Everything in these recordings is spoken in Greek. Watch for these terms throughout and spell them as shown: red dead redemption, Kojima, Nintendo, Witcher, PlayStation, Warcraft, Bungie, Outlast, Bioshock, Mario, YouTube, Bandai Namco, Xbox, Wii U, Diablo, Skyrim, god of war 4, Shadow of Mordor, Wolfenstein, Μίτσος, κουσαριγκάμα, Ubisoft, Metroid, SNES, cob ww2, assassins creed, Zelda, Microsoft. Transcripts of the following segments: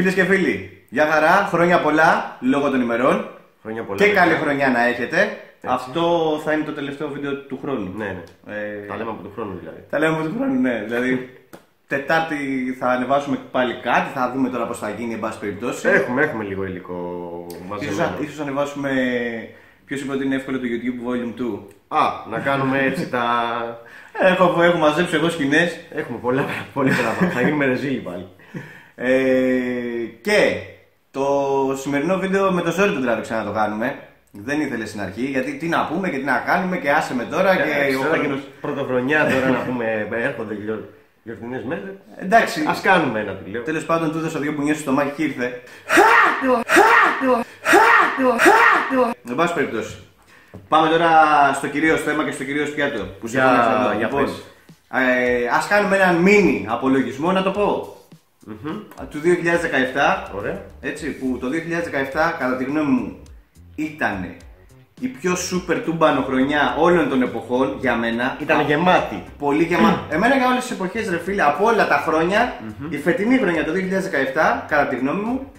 Φίλες και φίλοι, για χαρά, χρόνια πολλά, λόγω των ημερών. Χρόνια πολλά. Και καλή χρονιά να έχετε. Έτσι. Αυτό θα είναι το τελευταίο βίντεο του χρόνου. Ναι, ναι. Τα λέμε από τον χρόνο δηλαδή. Τα λέμε από τον χρόνο, ναι. Δηλαδή, Τετάρτη θα ανεβάσουμε πάλι κάτι, θα δούμε τώρα πώς θα γίνει, εν πάση περιπτώσει. Έχουμε λίγο υλικό μαζεμένο. Ίσως ανεβάσουμε. Ποιος είπε ότι είναι εύκολο το YouTube Volume 2. Α, να κάνουμε έτσι τα. Έχω μαζέψει εγώ σκηνές. Έχουμε πολλά πράγματα. Θα γίνουμε ρεζίλοι πάλι. Και το σημερινό βίντεο με το Zelda τον τράβηξα να το κάνουμε. Δεν ήθελε στην αρχή, γιατί τι να πούμε και τι να κάνουμε και άσε με τώρα. Πρωτοχρονιά τώρα να πούμε, έρχονται γιορτινές μέρες. Εντάξει. Ας κάνουμε ένα τηλέφωνο. Τέλος πάντων, του έδωσα δύο μπουνιές στο μάχη και ήρθε. Εν πάση περιπτώσει, πάμε τώρα στο κυρίως θέμα και στο κυρίως πιάτο. Που συμφωνήσαμε για πες. Ας κάνουμε έναν μίνι απολογισμό, να το πω. Του 2017. Ωραία. Έτσι, που το 2017 κατά τη γνώμη μου ήταν η πιο super τούμπανο χρονιά όλων των εποχών για μένα. Ήταν γεμάτη. Πολύ γεμάτη. Εμένα για όλες τις εποχές, ρε φίλε, από όλα τα χρόνια, η φετινή χρονιά το 2017 κατά τη γνώμη μου,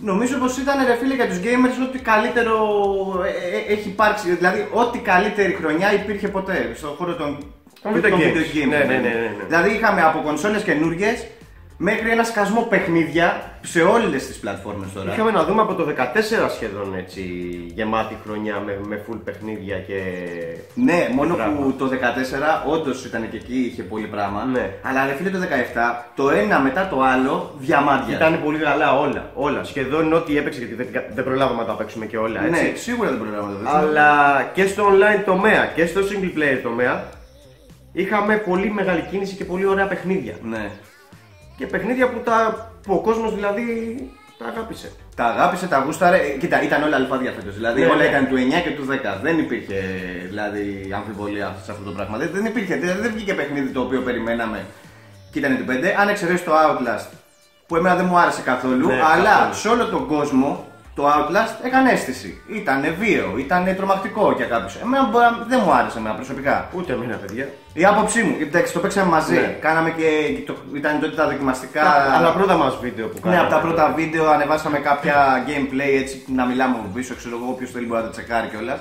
νομίζω πως ήταν, ρε φίλε, για τους gamers ό,τι καλύτερο έχει υπάρξει. Δηλαδή, ό,τι καλύτερη χρονιά υπήρχε ποτέ στον χώρο των video games. Ναι. Δηλαδή, είχαμε από κονσόλες καινούργιες μέχρι ένα σκασμό παιχνίδια σε όλες τις πλατφόρμες τώρα. Είχαμε να δούμε από το 14 σχεδόν έτσι γεμάτη χρονιά με full παιχνίδια και. Ναι, μόνο πράγμα. Που το 14 όντως ήταν και εκεί είχε πολύ πράγμα. Ναι. Αλλά ρε φίλε το 17, το ένα μετά το άλλο διαμάντια. Ήταν πολύ καλά όλα. Σχεδόν ό,τι έπαιξε, γιατί δεν προλάβαμε να τα παίξουμε και όλα. Έτσι. Ναι, σίγουρα δεν προλάβαμε να τα παίξουμε. Αλλά και στο online τομέα και στο single player τομέα είχαμε πολύ μεγάλη κίνηση και πολύ ωραία παιχνίδια. Ναι. Και παιχνίδια που ο κόσμος δηλαδή τα αγάπησε. Τα αγάπησε, τα γούσταρε. Κοίτα, ήταν όλα αλφάδια φέτος. Δηλαδή όλα ήταν του 9 και του 10. Δεν υπήρχε δηλαδή αμφιβολία σε αυτό το πράγμα. Δεν υπήρχε, δεν βγήκε παιχνίδι το οποίο περιμέναμε και ήταν του 5. Αν εξαιρέσει το Outlast που εμένα δεν μου άρεσε καθόλου, αλλά σε όλο τον κόσμο το Outlast έκανε αίσθηση. Ήταν βίαιο, ήταν τρομακτικό για κάποιους. Εμένα δεν μου άρεσε εμένα προσωπικά. Ούτε εμένα, παιδιά. Η άποψή μου, εντάξει, το παίξαμε μαζί. Ναι. Κάναμε και. Ήταν τότε τα δοκιμαστικά. Αλλά πρώτα μας βίντεο που κάναμε. Ναι, από τα πρώτα βίντεο ανεβάσαμε κάποια gameplay έτσι να μιλάμε από πίσω. Ξέρω εγώ, όποιος θέλει μπορεί να τα τσεκάρει κιόλας.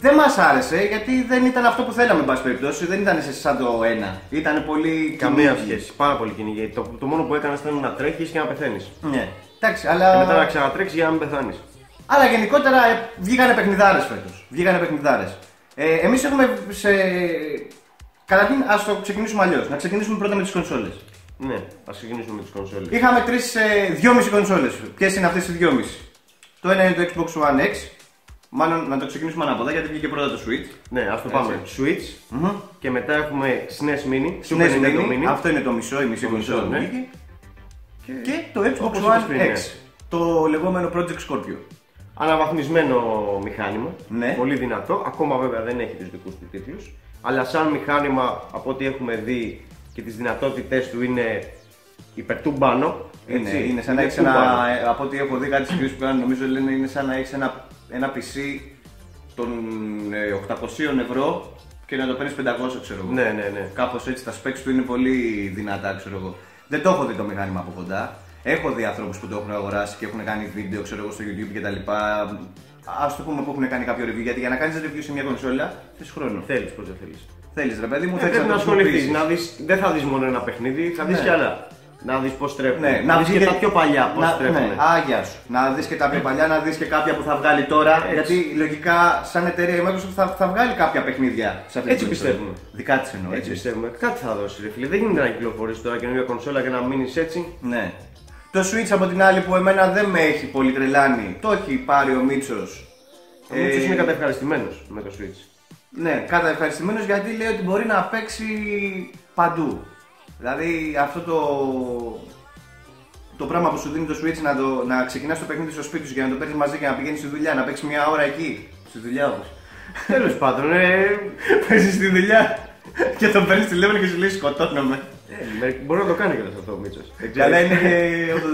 Δεν μας άρεσε γιατί δεν ήταν αυτό που θέλαμε, εν πάση περιπτώσει. Δεν ήταν σαν το ένα. Ήταν πολύ. Καμία σχέση. Πάρα πολύ κυνηγή. Το μόνο που έκανε ήταν να τρέχει και να πεθαίνει. Ναι. Εντάξει, αλλά. Και μετά να ξανατρέξει για να μην πεθάνει. Αλλά γενικότερα βγήκανε παιχνιδάρες φέτος. Εμείς έχουμε σε. Καταρχήν, ας το ξεκινήσουμε αλλιώς. Να ξεκινήσουμε πρώτα με τις κονσόλες. Ναι, ας ξεκινήσουμε με τις κονσόλες. Είχαμε δυόμιση κονσόλες. Ποιες είναι αυτές οι δυόμιση? Το ένα είναι το Xbox One X. Μάλλον να το ξεκινήσουμε ανάποδα γιατί βγήκε πρώτα το Switch. Ναι, ας το πάμε. Switch. Και μετά έχουμε SNES Mini. Αυτό είναι το μισό, η μισή κονσόλα. Και το Xbox One X, το λεγόμενο Project Scorpio. Αναβαθμισμένο μηχάνημα, πολύ δυνατό, ακόμα βέβαια δεν έχει τους δικούς του τίτλους. Αλλά σαν μηχάνημα, από ό,τι έχουμε δει και τις δυνατότητες του, είναι υπερτούμπανο. Είναι σαν να έχεις ένα, από ό,τι έχω δει κάτι συγκρίσεις που κάνουν, νομίζω λένε, είναι σαν να έχεις ένα PC των 800 ευρώ και να το παίρνεις 500, ξέρω εγώ. Ναι. Κάπως έτσι, τα specs του είναι πολύ δυνατά, ξέρω εγώ. Δεν το έχω δει το μηχάνημα από κοντά. Έχω δει ανθρώπους που το έχουν αγοράσει και έχουν κάνει βίντεο, ξέρω εγώ, στο YouTube κτλ. Ας το πούμε που έχουν κάνει κάποιο review. Γιατί για να κάνεις review σε μια κονσόλα, θες χρόνο. Θέλεις, πώς δεν θέλεις. Θέλεις, ρε παιδί μου, θέλεις να ασχοληθείς. Δεν θα δεις μόνο ένα παιχνίδι, θα δεις κι άλλα. Να δεις πώς τρέχουν. Ναι, να δεις και τα πιο παλιά πώς τρέχουν. Ναι, άγια σου. Να δεις και τα πιο παλιά, να δεις και κάποια που θα βγάλει τώρα. Γιατί λογικά, σαν εταιρεία η Microsoft θα βγάλει κάποια παιχνίδια σε αυτή την κονσόλα. Δικά της εννοώ. Έτσι πιστεύουμε. Κάτι θα δώσει, ρε φίλε. Δεν γίνεται να κυκλοφορήσει τώρα καινούργια κονσόλα και να μείνει έτσι. Ναι. Το Switch από την άλλη που εμένα δεν με έχει πολύ τρελάνει, το έχει πάρει ο Μίτσος. Ο Μίτσος είναι καταευχαριστημένος με το Switch. Ναι, καταευχαριστημένος γιατί λέει ότι μπορεί να παίξει παντού. Δηλαδή αυτό το πράγμα που σου δίνει το Switch να ξεκινάς το παιχνίδι στο σπίτι σου και να το παίρνεις μαζί και να πηγαίνεις στη δουλειά, να παίξεις μια ώρα εκεί, στη δουλειά όμως. Τέλος πάντων, παίζεις στη δουλειά και το παίρνεις τηλέφωνο και σου λέει σκοτώνομαι. Μπορεί να το κάνει και αυτό ο Μίτσος. Αλλά είναι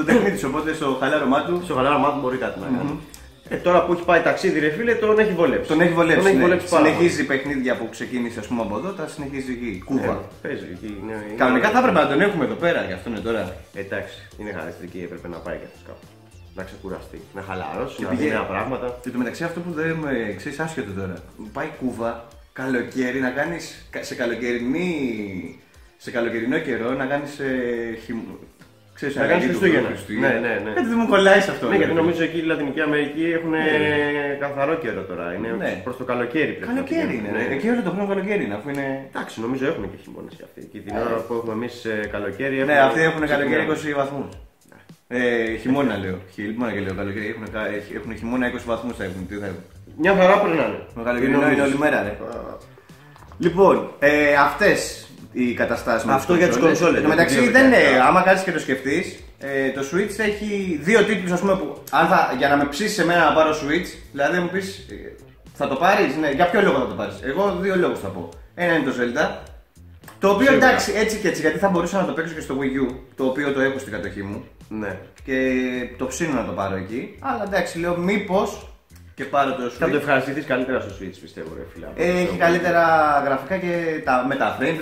ο τεχνίτης, οπότε στο χαλάρωμά του μπορεί κάτι να κάνει. Τώρα που έχει πάει ταξίδι, ρε φίλε, τον έχει βολέψει. Τον έχει βολέψει. Τον έχει βολέψει πάρα. Συνεχίζει παιχνίδια που ξεκίνησε, ας πούμε, από εδώ, τα συνεχίζει εκεί. Κούβα. Παίζει εκεί. Κανονικά θα έπρεπε να τον έχουμε εδώ πέρα, γι' αυτό είναι τώρα. Εντάξει, είναι χαρακτηριστική, έπρεπε να πάει κάποιο κάπου. Να ξεκουραστεί, να χαλαρώσει, να δει νέα πράγματα. Και το μεταξύ αυτό που δεν με ξέρει, άσχετο τώρα. Πάει Κούβα καλοκαίρι να κάνει σε καλοκαιρινό καιρό να κάνει χειμώνα. Ξέρεις, να κάνει Χριστούγεννα. Ναι. Έτσι δεν μου κολλάει αυτό. Ναι, γιατί νομίζω εκεί η Λατινική Αμερική έχουν καθαρό καιρό τώρα. Είναι προς το καλοκαίρι πρέπει. Καλοκαίρι είναι. Ναι. Εκεί όλο το χρόνο καλοκαίρι είναι. Αφού είναι... Εντάξει, νομίζω έχουν και χειμώνες και αυτοί. Και την ώρα που έχουμε εμείς καλοκαίρι. Ναι, αυτοί έχουν καλοκαίρι 20 βαθμούς. Χειμώνα λέω. Χειμώνα και λέω καλοκαίρι. Έχουν χειμώνα 20 βαθμούς θα έχουν. Μια χαρά περνάνε. Με καλοκαιρινό είναι όλη μέρα, ρε. Λοιπόν, αυτές. Οι καταστάσεις αυτό για τις κονσόλες. Εν μεταξύ δεν είναι, άμα κάτσεις και το σκεφτείς, το Switch έχει δύο τίτλους, ας πούμε, που αν θα, για να με ψήσεις εμένα να πάρω Switch, δηλαδή μου πεις θα το πάρεις, ναι, για ποιο λόγο θα το πάρεις. Εγώ δύο λόγους θα πω. Ένα είναι το Zelda, το οποίο εντάξει έτσι και έτσι, γιατί θα μπορούσα να το παίξω και στο Wii U, το οποίο το έχω στην κατοχή μου. Ναι. Και το ψήνω να το πάρω εκεί, αλλά εντάξει λέω μήπως. Και πάρω το Switch. Θα το ευχαριστηθείς καλύτερα στο Switch, πιστεύω, ρε φίλε. Έχει καλύτερα γραφικά και τα μεταφέρει.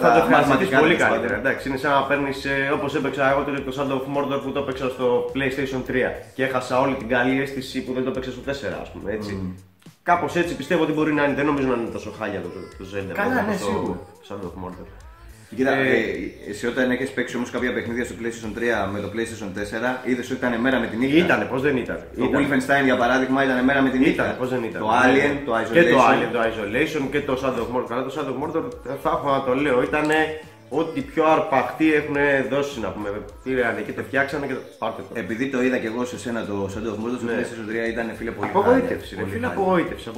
Θα το ευχαριστηθείς πολύ καλύτερα. Εντάξει, είναι σαν να παίρνεις όπως έπαιξα εγώ το Shadow of Mordor που το έπαιξα στο PlayStation 3 και έχασα όλη την καλή αίσθηση που δεν το έπαιξα στο 4, ας πούμε. Έτσι. Κάπως έτσι πιστεύω ότι μπορεί να είναι. Δεν νομίζω να είναι τόσο χάλια το Zelda. Καλά, ναι, σίγουρα. Shadow of Mordor. Κοίτα, εσύ όταν έχεις παίξει όμως κάποια παιχνίδια στο PlayStation 3 με το PlayStation 4, είδες ότι ήταν μέρα με την νύχτα. Ήτανε, πώς δεν ήταν. Το Wolfenstein για παράδειγμα ήταν μέρα με την νύχτα. Ήτανε, πώς δεν ήταν. Το Alien, το Isolation. Και το Alien, το Isolation και το Shadow of Mordor. Καλά, το Shadow of Mordor θα έχω να το λέω. Ήτανε ό,τι πιο αρπακτή έχουν δώσει να πούμε. Πήρανε και το φτιάξανε και το πάρτε το. Επειδή το είδα και εγώ σε σένα το Shadow of Mordor, το PlayStation 3 ήταν φίλε πολύ χάλια. Απογοήτευση.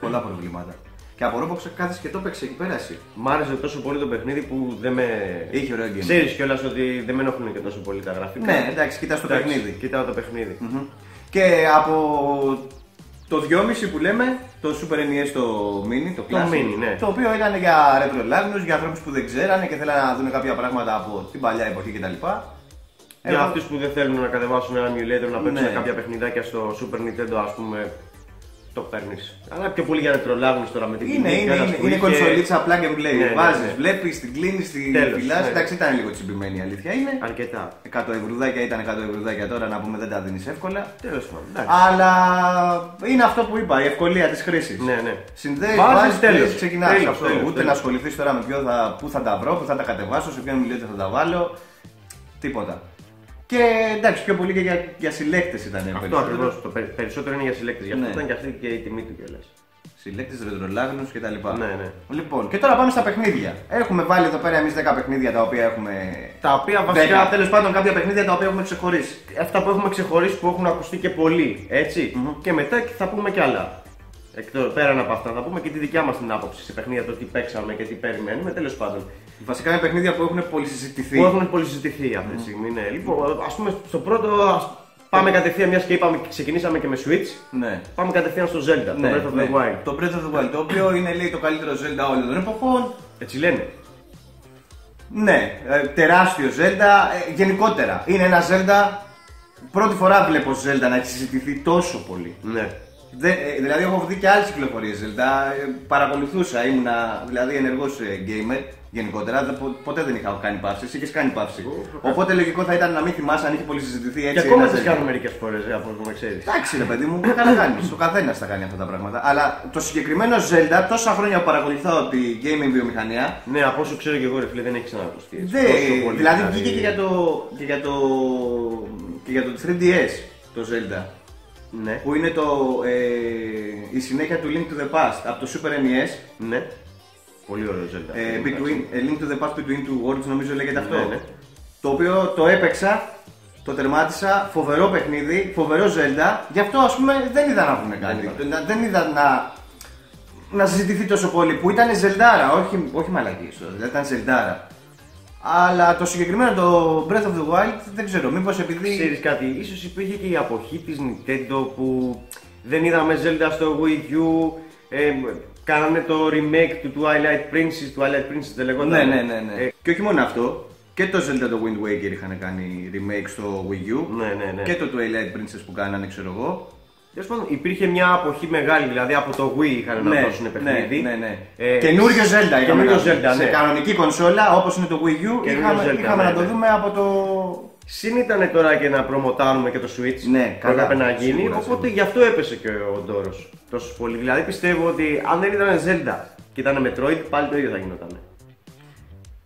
Πολλά προβλήματα. Και απορώ που κάθεσαι και το παίξε εκεί πέρα εσύ. Μ' άρεσε τόσο πολύ το παιχνίδι που δεν με. Είχε ωραίο γκέιμ. Ξέρεις κιόλας ότι δεν με ενοχλούν και τόσο πολύ τα γραφικά. Ναι, εντάξει, κοιτάς το παιχνίδι. Κοιτάω το παιχνίδι. Και από το 2,5 που λέμε, το Super NES το Mini, το Classic. Ναι. Το οποίο ήταν για ρετρολάγνους, για ανθρώπους που δεν ξέρανε και θέλανε να δουν κάποια πράγματα από την παλιά εποχή κτλ. Για αυτούς που δεν θέλουν να κατεβάσουν ένα emulator, να παίξουν κάποια παιχνιδάκια στο Super Nintendo, ας πούμε. Το παίρνεις. Αλλά πιο πολύ για να τρολάβεις τώρα με την κίνηση. Είναι κονσολίτσα plug and play. Βάζεις, βλέπεις, την κλείνεις, την φυλάς. Εντάξει, ήταν λίγο τσιμπημένη η αλήθεια είναι. Αρκετά. 100 ευρουδάκια ήταν 100 ευρουδάκια τώρα να πούμε δεν τα δίνεις εύκολα. Τέλος πάντων. Αλλά είναι αυτό που είπα, η ευκολία της χρήσης. Ναι. Συνδέεις, βάζεις, ξεκινάς αυτό. Ούτε να ασχοληθείς τώρα με πού θα τα βρω, πού θα τα κατεβάσω, σε ποιον μιλήτη θα τα βάλω. Τίποτα. Και εντάξει, πιο πολύ και για συλλέκτες ήταν. Αυτό ακριβώς. Το περισσότερο είναι για συλλέκτες. Γι' αυτό ήταν και αυτή και η τιμή του κιόλας. Συλλέκτες, ρετρολάγνους κτλ. Ναι. Λοιπόν, και τώρα πάμε στα παιχνίδια. Έχουμε βάλει εδώ πέρα εμείς 10 παιχνίδια τα οποία έχουμε. Τα οποία βασικά τέλος πάντων κάποια παιχνίδια τα οποία έχουμε ξεχωρίσει. Αυτά που έχουμε ξεχωρίσει που έχουν ακουστεί και πολύ. Έτσι. Και μετά θα πούμε κι άλλα. Πέραν από αυτά, θα πούμε και τη δικιά μας την άποψη σε παιχνίδια, το τι παίξαμε και τι περιμένουμε. Τέλος πάντων. Βασικά είναι παιχνίδια που έχουν πολυσυζητηθεί. Που έχουν πολυσυζητηθεί αυτή τη στιγμή, ναι. Λοιπόν, ας πούμε στο πρώτο, πάμε κατευθείαν, μιας και είπαμε, ξεκινήσαμε και με Switch. Ναι. Πάμε κατευθείαν στο Zelda, το Breath of the Wild. Το Breath of the Wild, το οποίο είναι λέει το καλύτερο Zelda όλων των εποχών. Έτσι λένε. Ναι, τεράστιο Zelda, γενικότερα. Είναι ένα Zelda, πρώτη φορά βλέπω Zelda να έχει συζητηθεί τόσο πολύ. Ναι. Δηλαδή, έχω δει και άλλες κυκλοφορίες Zelda. Παρακολουθούσα, ήμουνα δηλαδή ενεργός gamer γενικότερα. Ποτέ δεν είχα κάνει παύση. Εσύ είχες κάνει παύση. Οπότε λογικό θα ήταν να μην θυμάσαι αν είχε πολύ συζητηθεί έτσι. Και ακόμα τις κάνω μερικές φορές, από όσο με ξέρεις. Εντάξει, ρε παιδί μου, καλά κάνεις. Ο καθένας θα κάνει αυτά τα πράγματα. Αλλά το συγκεκριμένο Zelda, τόσα χρόνια που παρακολουθώ τη gaming βιομηχανία. Ναι, από όσο ξέρω και εγώ, ρε φίλε, δεν έχει ξανακουστεί. Δηλαδή, βγήκε και για το 3DS το Zelda. Ναι. Που είναι η συνέχεια του Link to the Past από το Super NES. Ναι. Πολύ ωραίο Zelda. Link to the Past Between Two Worlds νομίζω λέγεται αυτό. Ναι. Το οποίο το έπαιξα, το τερμάτισα, φοβερό παιχνίδι, φοβερό Zelda. Γι' αυτό ας πούμε δεν είδα να έχουν κάτι. Δεν είδα να συζητηθεί τόσο πολύ. Που ήταν Zelda, όχι μαλακίες, ήταν Zelda. Αλλά το συγκεκριμένο το Breath of the Wild δεν ξέρω, μήπως επειδή... Ξέρεις κάτι, ίσως υπήρχε και η αποχή της Nintendo που δεν είδαμε Zelda στο Wii U. Κάνανε το remake του Twilight Princess, δεν λεγόταν. Ναι. Και όχι μόνο αυτό, Και το Zelda το Wind Waker είχαν κάνει remake στο Wii U. Ναι. Και το Twilight Princess που κάνανε, ξέρω εγώ. Υπήρχε μια αποχή μεγάλη, δηλαδή από το Wii είχαν να δώσουν παιχνίδι. Ναι. Καινούριο Zelda, σε κανονική κονσόλα όπως είναι το Wii U. Είχαμε να το δούμε από το. Συν ήταν τώρα και να προμοτάρουμε και το Switch. Ναι, καλά. Πρέπει να γίνει. Οπότε γι' αυτό έπεσε και ο ντόρος τόσο πολύ. Δηλαδή πιστεύω ότι αν δεν ήταν Zelda και ήταν Metroid, πάλι το ίδιο θα γινόταν.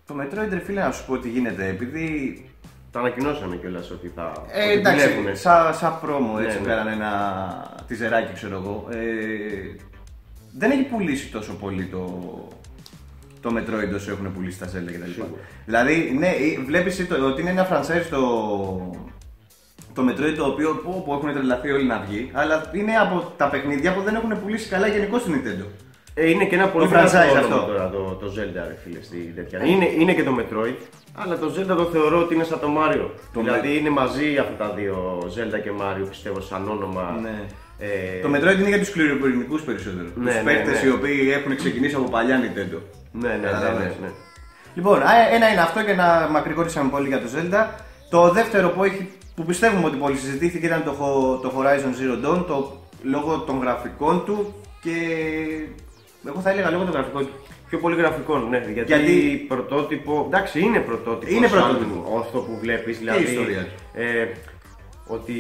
Το Metroid, ρε φίλε, να σου πω τι γίνεται. Επειδή. Τα ανακοινώσαμε κιόλας ότι θα δουλεύουνε. Σαν πρόμο έτσι πέραν ένα τιζεράκι, ξέρω εγώ. Δεν έχει πουλήσει τόσο πολύ το Metroid όσο έχουν πουλήσει τα Zelda κτλ. Δηλαδή, ναι, βλέπεις ότι είναι ένα franchise το Metroid το οποίο που έχουν τρελαθεί όλοι να βγει, αλλά είναι από τα παιχνίδια που δεν έχουν πουλήσει καλά γενικώς στην Nintendo. Είναι και ένα πολύ franchise αυτό τώρα, το Zelda, ρε φίλε, στη τέτοια. Είναι και το Metroid, αλλά το Zelda το θεωρώ ότι είναι σαν το Mario. Δηλαδή είναι μαζί αυτά τα δύο, Zelda και Mario, πιστεύω, σαν όνομα. Ναι. Το Metroid είναι για τους κληροπυρηνικούς περισσότερο. Ναι, τους παίκτες οι οποίοι έχουν ξεκινήσει από παλιά Nintendo. Ναι. Λοιπόν, ένα είναι αυτό και να μακρηγόρησαμε πολύ για το Zelda. Το δεύτερο που πιστεύουμε ότι πολύ συζητήθηκε ήταν το Horizon Zero Dawn, λόγω των γραφικών του και. Εγώ θα έλεγα λόγω των γραφικών, πιο πολύ γραφικών, ναι, γιατί πρωτότυπο, εντάξει, είναι πρωτότυπο, αυτό που βλέπεις, δηλαδή ότι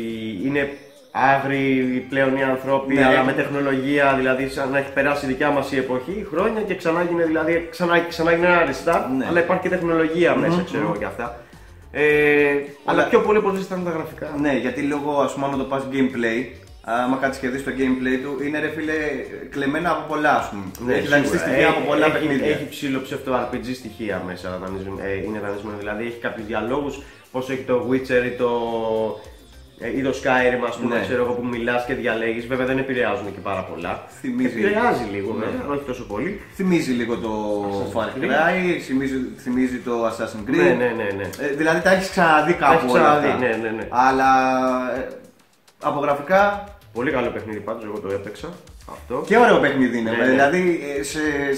είναι άγριοι πλέον οι ανθρώποι, αλλά με τεχνολογία, δηλαδή σαν να έχει περάσει η δικιά μας η εποχή, χρόνια και ξανά γίνεται, δηλαδή ξανά γίνεται ένα restart, αλλά υπάρχει και τεχνολογία μέσα, ξέρω εγώ και αυτά. Αλλά πιο πολύ πως ήταν τα γραφικά. Ναι, γιατί λόγω, ας πούμε, να το πας gameplay, άμα κάτσεις και δεις το gameplay του, είναι, ρε φίλε, κλεμμένα από πολλά, ας πούμε. Ναι, έχει δανειστεί στοιχεία από πολλά παιχνίδια. Έχει ψηλό ψευτο RPG στοιχεία μέσα, είναι δανεισμένο. Δηλαδή έχει κάποιους διαλόγους, όπως έχει το Witcher ή το Skyrim, ας πούμε, ξέρω εγώ, που μιλάς και διαλέγεις. Βέβαια δεν επηρεάζουν και πάρα πολλά. Επηρεάζει λίγο, βέβαια, όχι τόσο πολύ. Θυμίζει λίγο το Far Cry, θυμίζει το Assassin's Creed. Ναι. Δηλαδή τα έχεις ξαναδεί κάπου όλα αυτά. Αλλά. Από γραφικά, πολύ καλό παιχνίδι πάντως, εγώ το έπαιξα αυτό. Και ωραίο παιχνίδι είναι, δηλαδή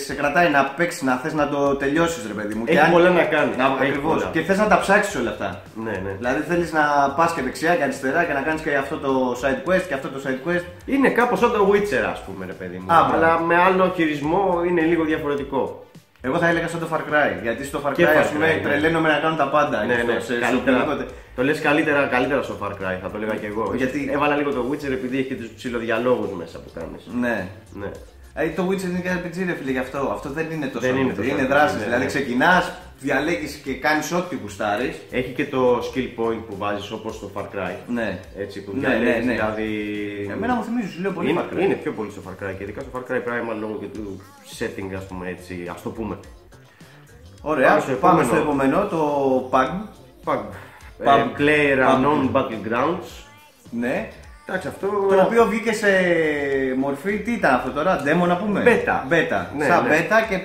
σε κρατάει να παίξεις, να θες να το τελειώσεις, ρε παιδί μου. Έχει πολλά να κάνεις. Ακριβώς. Και θες να τα ψάξεις όλα αυτά. Ναι. Δηλαδή θέλεις να πας και δεξιά και αριστερά και να κάνεις και αυτό το side quest και αυτό το side quest. Είναι κάπως σαν το Witcher, ας πούμε, ρε παιδί μου. Αλλά με άλλο χειρισμό, είναι λίγο διαφορετικό. Εγώ θα έλεγα σαν το Far Cry, γιατί στο Far Cry τρελαίνομαι να κάνω τα πάντα. Το λες καλύτερα στο Far Cry, θα το έλεγα και εγώ. Γιατί έβαλα λίγο το Witcher επειδή έχει και τους ψιλοδιαλόγους μέσα που κάνεις. Ναι. Το Witcher είναι και RPG, ρε φίλε, γι' αυτό. Αυτό δεν είναι τόσο RPG, είναι δράσεις. Δηλαδή ξεκινάς, διαλέγεις και κάνεις ό,τι γουστάρεις. Έχει και το skill point που βάζεις όπως στο Far Cry. Ναι. Έτσι που διαλέγεις, δηλαδή. Εμένα μου θυμίζει, σου λέω, πολύ Far Cry. Είναι πιο πολύ στο Far Cry και ειδικά στο Far Cry Primal λόγω και του setting, ας πούμε, έτσι, ας το πούμε. Ωραία, πάμε στο επόμενο, το Pug. Player Unknown Battlegrounds. Ναι. Εντάξει, αυτό. Το οποίο βγήκε σε μορφή, τι ήταν αυτό τώρα, demo να πούμε. Beta. Σαν beta και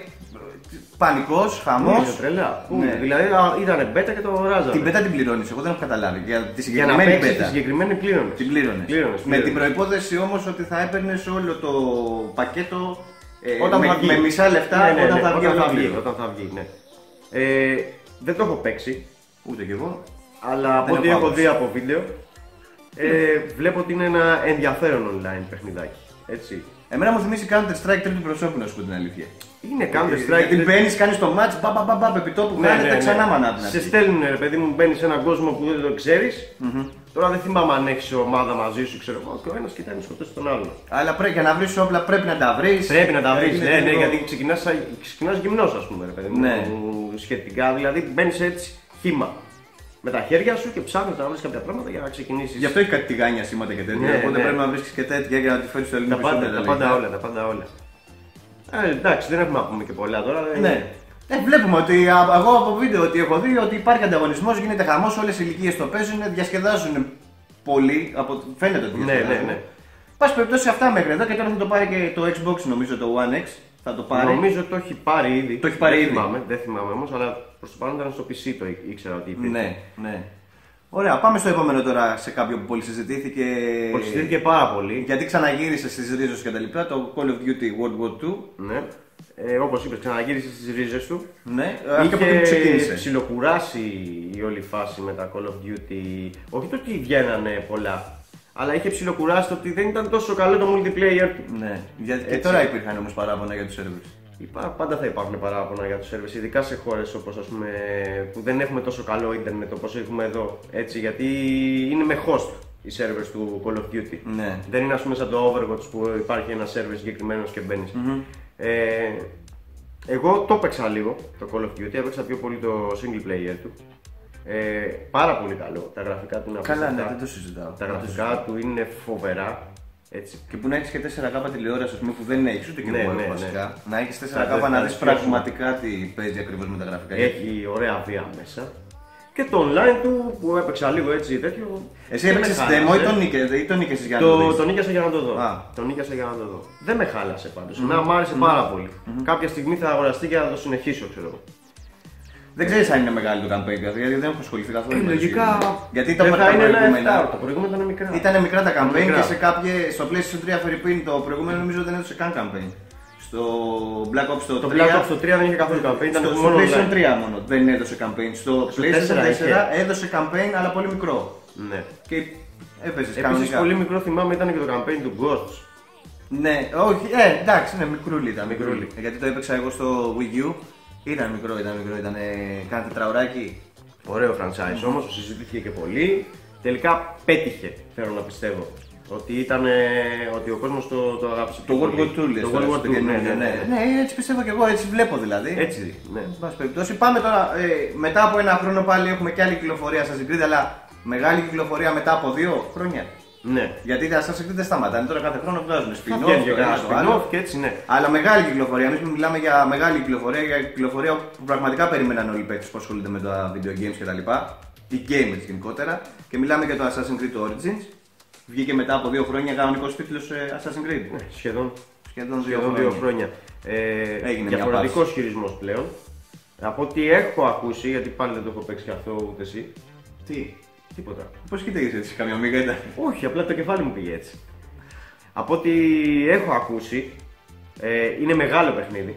πανικός, χαμός. Ναι, τρελά. Δηλαδή ήταν beta και το αγοράζαμε. Την beta την πληρώνεις, εγώ δεν έχω καταλάβει. Για να παίξεις τη συγκεκριμένη πλήρωνες. Την πλήρωνες. Με την προϋπόθεση όμως ότι θα έπαιρνες όλο το πακέτο με μισά λεφτά όταν θα βγει. Δεν το έχω παίξει. Ούτε κι εγώ. Αλλά από ό,τι έχω δει από βίντεο, βλέπω ότι είναι ένα ενδιαφέρον online παιχνιδάκι. Έτσι. Εμένα μου θυμίζει Counter-Strike τρίτη προσώπου, να σου πω την αλήθεια. Είναι Counter-Strike. Γιατί μπαίνεις, κάνεις το match, μπαμπαμπαμπαμπ, επί τόπου κάνετε ξανά μανάπνα. Σε στέλνουν, ρε παιδί μου, μπαίνεις σε έναν κόσμο που δεν το ξέρεις. Τώρα δεν θυμάμαι αν έχεις ομάδα μαζί σου, ξέρω εγώ, και ο ένας κοιτάει να σκοτώσει τον άλλον. Αλλά για να βρεις όπλα πρέπει να τα βρεις. Πρέπει να τα βρεις, ναι, γιατί ξεκινάς γυμνός, ας πούμε, ρε παιδί μου. Σχετικά, δηλαδή μπαίνεις έτσι χύμα. Με τα χέρια σου και ψάχνεις να βρεις κάποια πράγματα για να ξεκινήσεις. Γι' αυτό έχει κάτι τηγάνια σήματα και τέτοια. Οπότε πρέπει να βρεις και τέτοια για να τη φέρεις στο ελληνικό σύνταγμα. Τα πάντα όλα. Εντάξει, δεν έχουμε να πούμε και πολλά τώρα. Ναι. Βλέπουμε ότι εγώ από βίντεο ότι έχω δει ότι υπάρχει ανταγωνισμός, γίνεται χαμός, όλες οι ηλικίες το παίζουν, διασκεδάζουν πολύ. Φαίνεται ότι διασκεδάζουν. Ναι. Πάση περιπτώσει αυτά μέχρι εδώ και τώρα θα το πάρει και το Xbox, νομίζω το One X. Θα το πάρει. Νομίζω το έχει πάρει ήδη. Το έχει πάρει ήδη. Δεν θυμάμαι όμως, αλλά προς το παρόν ήταν στο PC, το ήξερα ότι υπήρχε. Ναι. Ωραία, πάμε στο επόμενο τώρα σε κάποιο που πολυσυζητήθηκε. Πολυσυζητήθηκε πάρα πολύ. Γιατί ξαναγύρισε στις ρίζες και τα λοιπά, το Call of Duty World War 2. Ναι. όπως είπες, ξαναγύρισε στις ρίζες του. Ναι, είχε ψιλοκουράσει η όλη φάση με τα Call of Duty. Όχι το ότι βγαίνανε πολλά, αλλά είχε ψιλοκουράσει το ότι δεν ήταν τόσο καλό το multiplayer του. Ναι, γιατί και τώρα υπήρχαν όμως παράπονα για τους servers. Πάντα θα υπάρχουν παράπονα για τους servers, ειδικά σε χώρες όπως, ας πούμε, που δεν έχουμε τόσο καλό ίντερνετ όπως έχουμε εδώ. Έτσι, γιατί είναι με host οι servers του Call of Duty. Ναι. Δεν είναι, ας πούμε, σαν το Overwatch που υπάρχει ένα server συγκεκριμένο και μπαίνεις. Εγώ το έπαιξα λίγο το Call of Duty, έπαιξα πιο πολύ το single player του. Πάρα πολύ καλό. Τα γραφικά του είναι απίστευτα. Καλά, ναι, δεν το συζητάω. Τα γραφικά του είναι φοβερά. Έτσι. Και που να έχεις και 4K τηλεόραση, που δεν έχεις ούτε και μόνο βασικά. Ναι. Να έχεις 4K να δεις πραγματικά τι παίζει ακριβώς με τα γραφικά. Έχει ωραία βία μέσα. Και το online του που έπαιξα λίγο έτσι τέτοιο. Εσύ έπαιξες demo ή τον νίκασες για να το δεις? Το νίκασα για να το δω. Δεν με χάλασε πάντως. Μ' άρεσε πάρα πολύ. Κάποια στιγμή θα αγοραστεί και να το συνεχίσω, ξέρω εγώ. Δεν ξέρεις αν είναι μεγάλο το campaign, γιατί δεν έχω ασχοληθεί καθόλου. Λογικά. Γιατί τα προηγούμενα. Τα προηγούμενα ήταν μικρά. Ήταν μικρά τα campaign και σε κάποιες, στο PlayStation 3 Φερρυπίν το προηγούμενο νομίζω δεν έδωσε καν campaign. Στο Black Ops το 3 δεν είχε καθόλου campaign. Ήταν στο PlayStation 3 μόνο δεν έδωσε campaign. Στο PlayStation 4 έδωσε campaign, αλλά πολύ μικρό. Ναι. Και έπαιζες κανονικά. Επίσης πολύ μικρό, θυμάμαι, ήταν και το campaign του Ghosts. Ναι, όχι, εντάξει, είναι μικρούλι ήταν. Γιατί το έπαιξα εγώ στο Wii U. Ήταν μικρό, ήταν κάνα τετραωράκι. Ωραίο franchise όμως, συζητήθηκε και πολύ. Τελικά πέτυχε, θέλω να πιστεύω. Ότι ήταν, ότι ο κόσμος το αγάπησε. Το World War 2 λες. Το World War 2, ναι, έτσι πιστεύω και εγώ, έτσι βλέπω δηλαδή. Έτσι, ναι. Μας περιπτώσει, πάμε τώρα, μετά από ένα χρόνο πάλι έχουμε και άλλη κυκλοφορία στα Assassin's Creed, αλλά μεγάλη κυκλοφορία μετά από 2 χρόνια. Ναι. Γιατί τα Assassin's Creed δεν σταματάνε, τώρα κάθε χρόνο βγάζουν spin-off και άλλο. Και έτσι, ναι. Αλλά μεγάλη κυκλοφορία, εμείς μιλάμε για μεγάλη κυκλοφορία, για κυκλοφορία που πραγματικά περίμεναν όλοι οι παίκτες που ασχολούνται με τα video games κτλ. Οι gamers γενικότερα. Και μιλάμε για το Assassin's Creed Origins. Βγήκε μετά από 2 χρόνια κανονικός τίτλος Assassin's Creed. Ναι, σχεδόν δύο χρόνια. Έγινε διαφορετικός χειρισμός πλέον. Από ό,τι έχω ακούσει, γιατί πάλι δεν το έχω παίξει αυτό ούτε εσύ. Τι? Τίποτα. Πώς κοίταγες έτσι, καμιά μίγα? Όχι, απλά το κεφάλι μου πήγε έτσι. Από ό,τι έχω ακούσει, είναι μεγάλο παιχνίδι.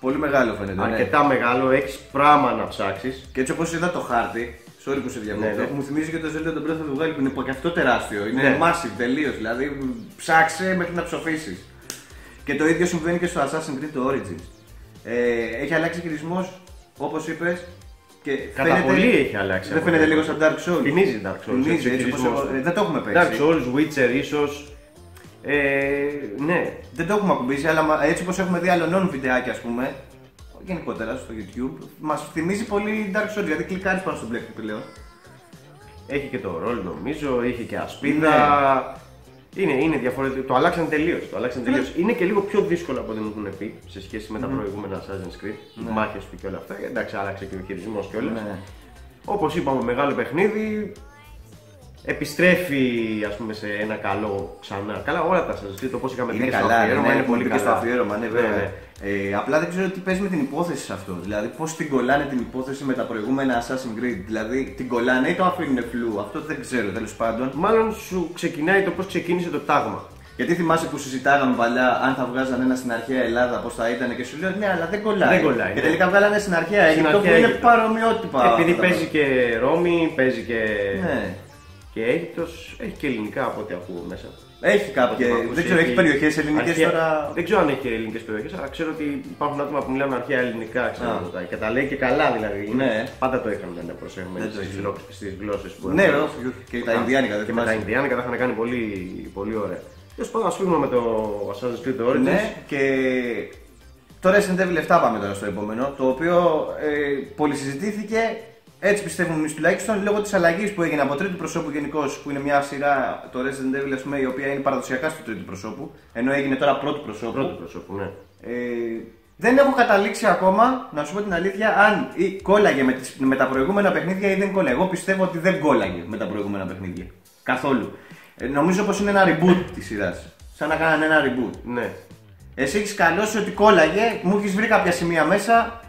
Πολύ μεγάλο φαίνεται. Αρκετά μεγάλο, έχεις πράγμα να ψάξεις. Και έτσι όπως είδα το χάρτη, sorry που σε διακόπτω, μου θυμίζει και το Zelda τον πρώτο θα βγάλει που είναι και αυτό τεράστιο. Είναι massive τελείως, δηλαδή ψάξε μέχρι να ψοφήσεις. Και το ίδιο συμβαίνει και στο Assassin's Creed το Origins. Έχει αλλάξει χειρισμός, όπως είπες. Κατά πολύ έχει αλλάξει. Δεν φαίνεται λίγο σαν Dark Souls. Θυμίζει Dark Souls. Δεν το έχουμε παίξει. Dark Souls, Witcher ίσως. Ναι. Δεν το έχουμε ακουμπήσει, αλλά έτσι όπως έχουμε δει άλλων βιντεάκια, ας πούμε, γενικότερα στο YouTube, μας θυμίζει πολύ Dark Souls, γιατί κλικάρεις πάνω στο μπλεκ πλέον. Έχει και το ρόλ νομίζω, έχει και ασπίδα. Είναι διαφορετικό. Το αλλάξαν τελείως. Είναι και λίγο πιο δύσκολο από ό,τι μου έχουν πει σε σχέση με τα προηγούμενα Assassin's Creed. Οι μάχες του και όλα αυτά. Εντάξει, άλλαξε και ο χειρισμός και όλα. Όπως είπαμε, μεγάλο παιχνίδι. Επιστρέφει, ας πούμε, σε ένα καλό ξανά. Καλά, όλα τα Assassin's Creed, όπως είχαμε πει στο αφιέρωμα, είναι πολύ καλά. Απλά δεν ξέρω τι παίζει με την υπόθεση σε αυτό. Δηλαδή, πώς την κολλάνε την υπόθεση με τα προηγούμενα Assassin's Creed. Δηλαδή, την κολλάνε ή το αφήνουν φλου. Αυτό δεν ξέρω, τέλος πάντων. Μάλλον σου ξεκινάει το πώς ξεκίνησε το τάγμα. Γιατί θυμάσαι που συζητάγαμε παλιά αν θα βγάζανε ένα στην αρχαία Ελλάδα, πώς θα ήταν, και σου λέω ναι, αλλά δεν κολλάει. Και τελικά βγάλανε στην αρχαία Αίγυπτο που είναι παρομοιότυπα. Επειδή παίζει και Ρώμη, παίζει και. Και Αίγυπτος, έχει και ελληνικά από ό,τι ακούω μέσα. Έχει κάποια. Δεν ξέρω, έχει περιοχές ελληνικές τώρα. Δεν ξέρω αν έχει ελληνικές περιοχές, αλλά ξέρω ότι υπάρχουν άτομα που μιλάνε αρχαία ελληνικά. Και τα λέει και καλά δηλαδή. Πάντα το είχαν να προσέχουμε στις γλώσσες που έχουν. Ναι, και τα Ινδιάνικα. Και με τα Ινδιάνικα τα είχαν κάνει πολύ ωραία. Τέλος πάντων, ας πούμε με το Assassin's Creed Origins. Ναι, και τώρα συνδεύει λεφτά, πάμε τώρα στο επόμενο. Το οποίο πολυσυζητήθηκε. Έτσι πιστεύουμε εμείς τουλάχιστον, λόγω της αλλαγής που έγινε από τρίτου προσώπου γενικώς, που είναι μια σειρά, το Resident Evil, ας πούμε, η οποία είναι παραδοσιακά στο τρίτου προσώπου, ενώ έγινε τώρα πρώτου προσώπου. Δεν έχω καταλήξει ακόμα, να σου πω την αλήθεια, αν κόλλαγε με τα προηγούμενα παιχνίδια ή δεν κόλλαγε. Εγώ πιστεύω ότι δεν κόλλαγε με τα προηγούμενα παιχνίδια. Καθόλου. Νομίζω πως είναι ένα reboot της σειράς. Σαν να κάνανε ένα reboot. Ναι. Εσύ έχεις καλώσει ότι κόλλαγε, μου έχεις βρει κάποια σημεία μέσα.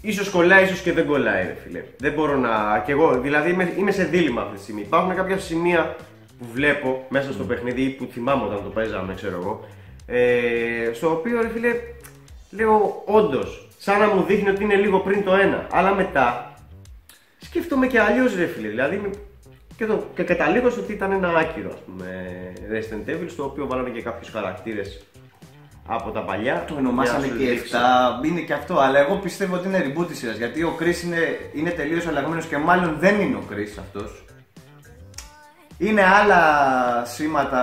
Ίσως κολλάει, ίσως και δεν κολλάει, ρε φίλε. Δεν μπορώ να. Κι εγώ, δηλαδή είμαι σε δίλημμα αυτή τη στιγμή. Υπάρχουν κάποια σημεία που βλέπω μέσα στο παιχνίδι ή που θυμάμαι όταν το παίζαμε, ξέρω εγώ. Στο οποίο, ρε φίλε, λέω όντως, σαν να μου δείχνει ότι είναι λίγο πριν το ένα, αλλά μετά σκέφτομαι και αλλιώς ρε φίλε, δηλαδή και καταλήγω ότι ήταν ένα άκυρο ας πούμε Resident Evil, στο οποίο βάλαμε και κάποιους χαρακτήρες από τα παλιά. Το ονομάσαμε και 7, είναι και αυτό, αλλά εγώ πιστεύω ότι είναι reboot της σειράς, γιατί ο Chris είναι τελείως αλλαγμένος και μάλλον δεν είναι ο Chris αυτός. Είναι άλλα σήματα,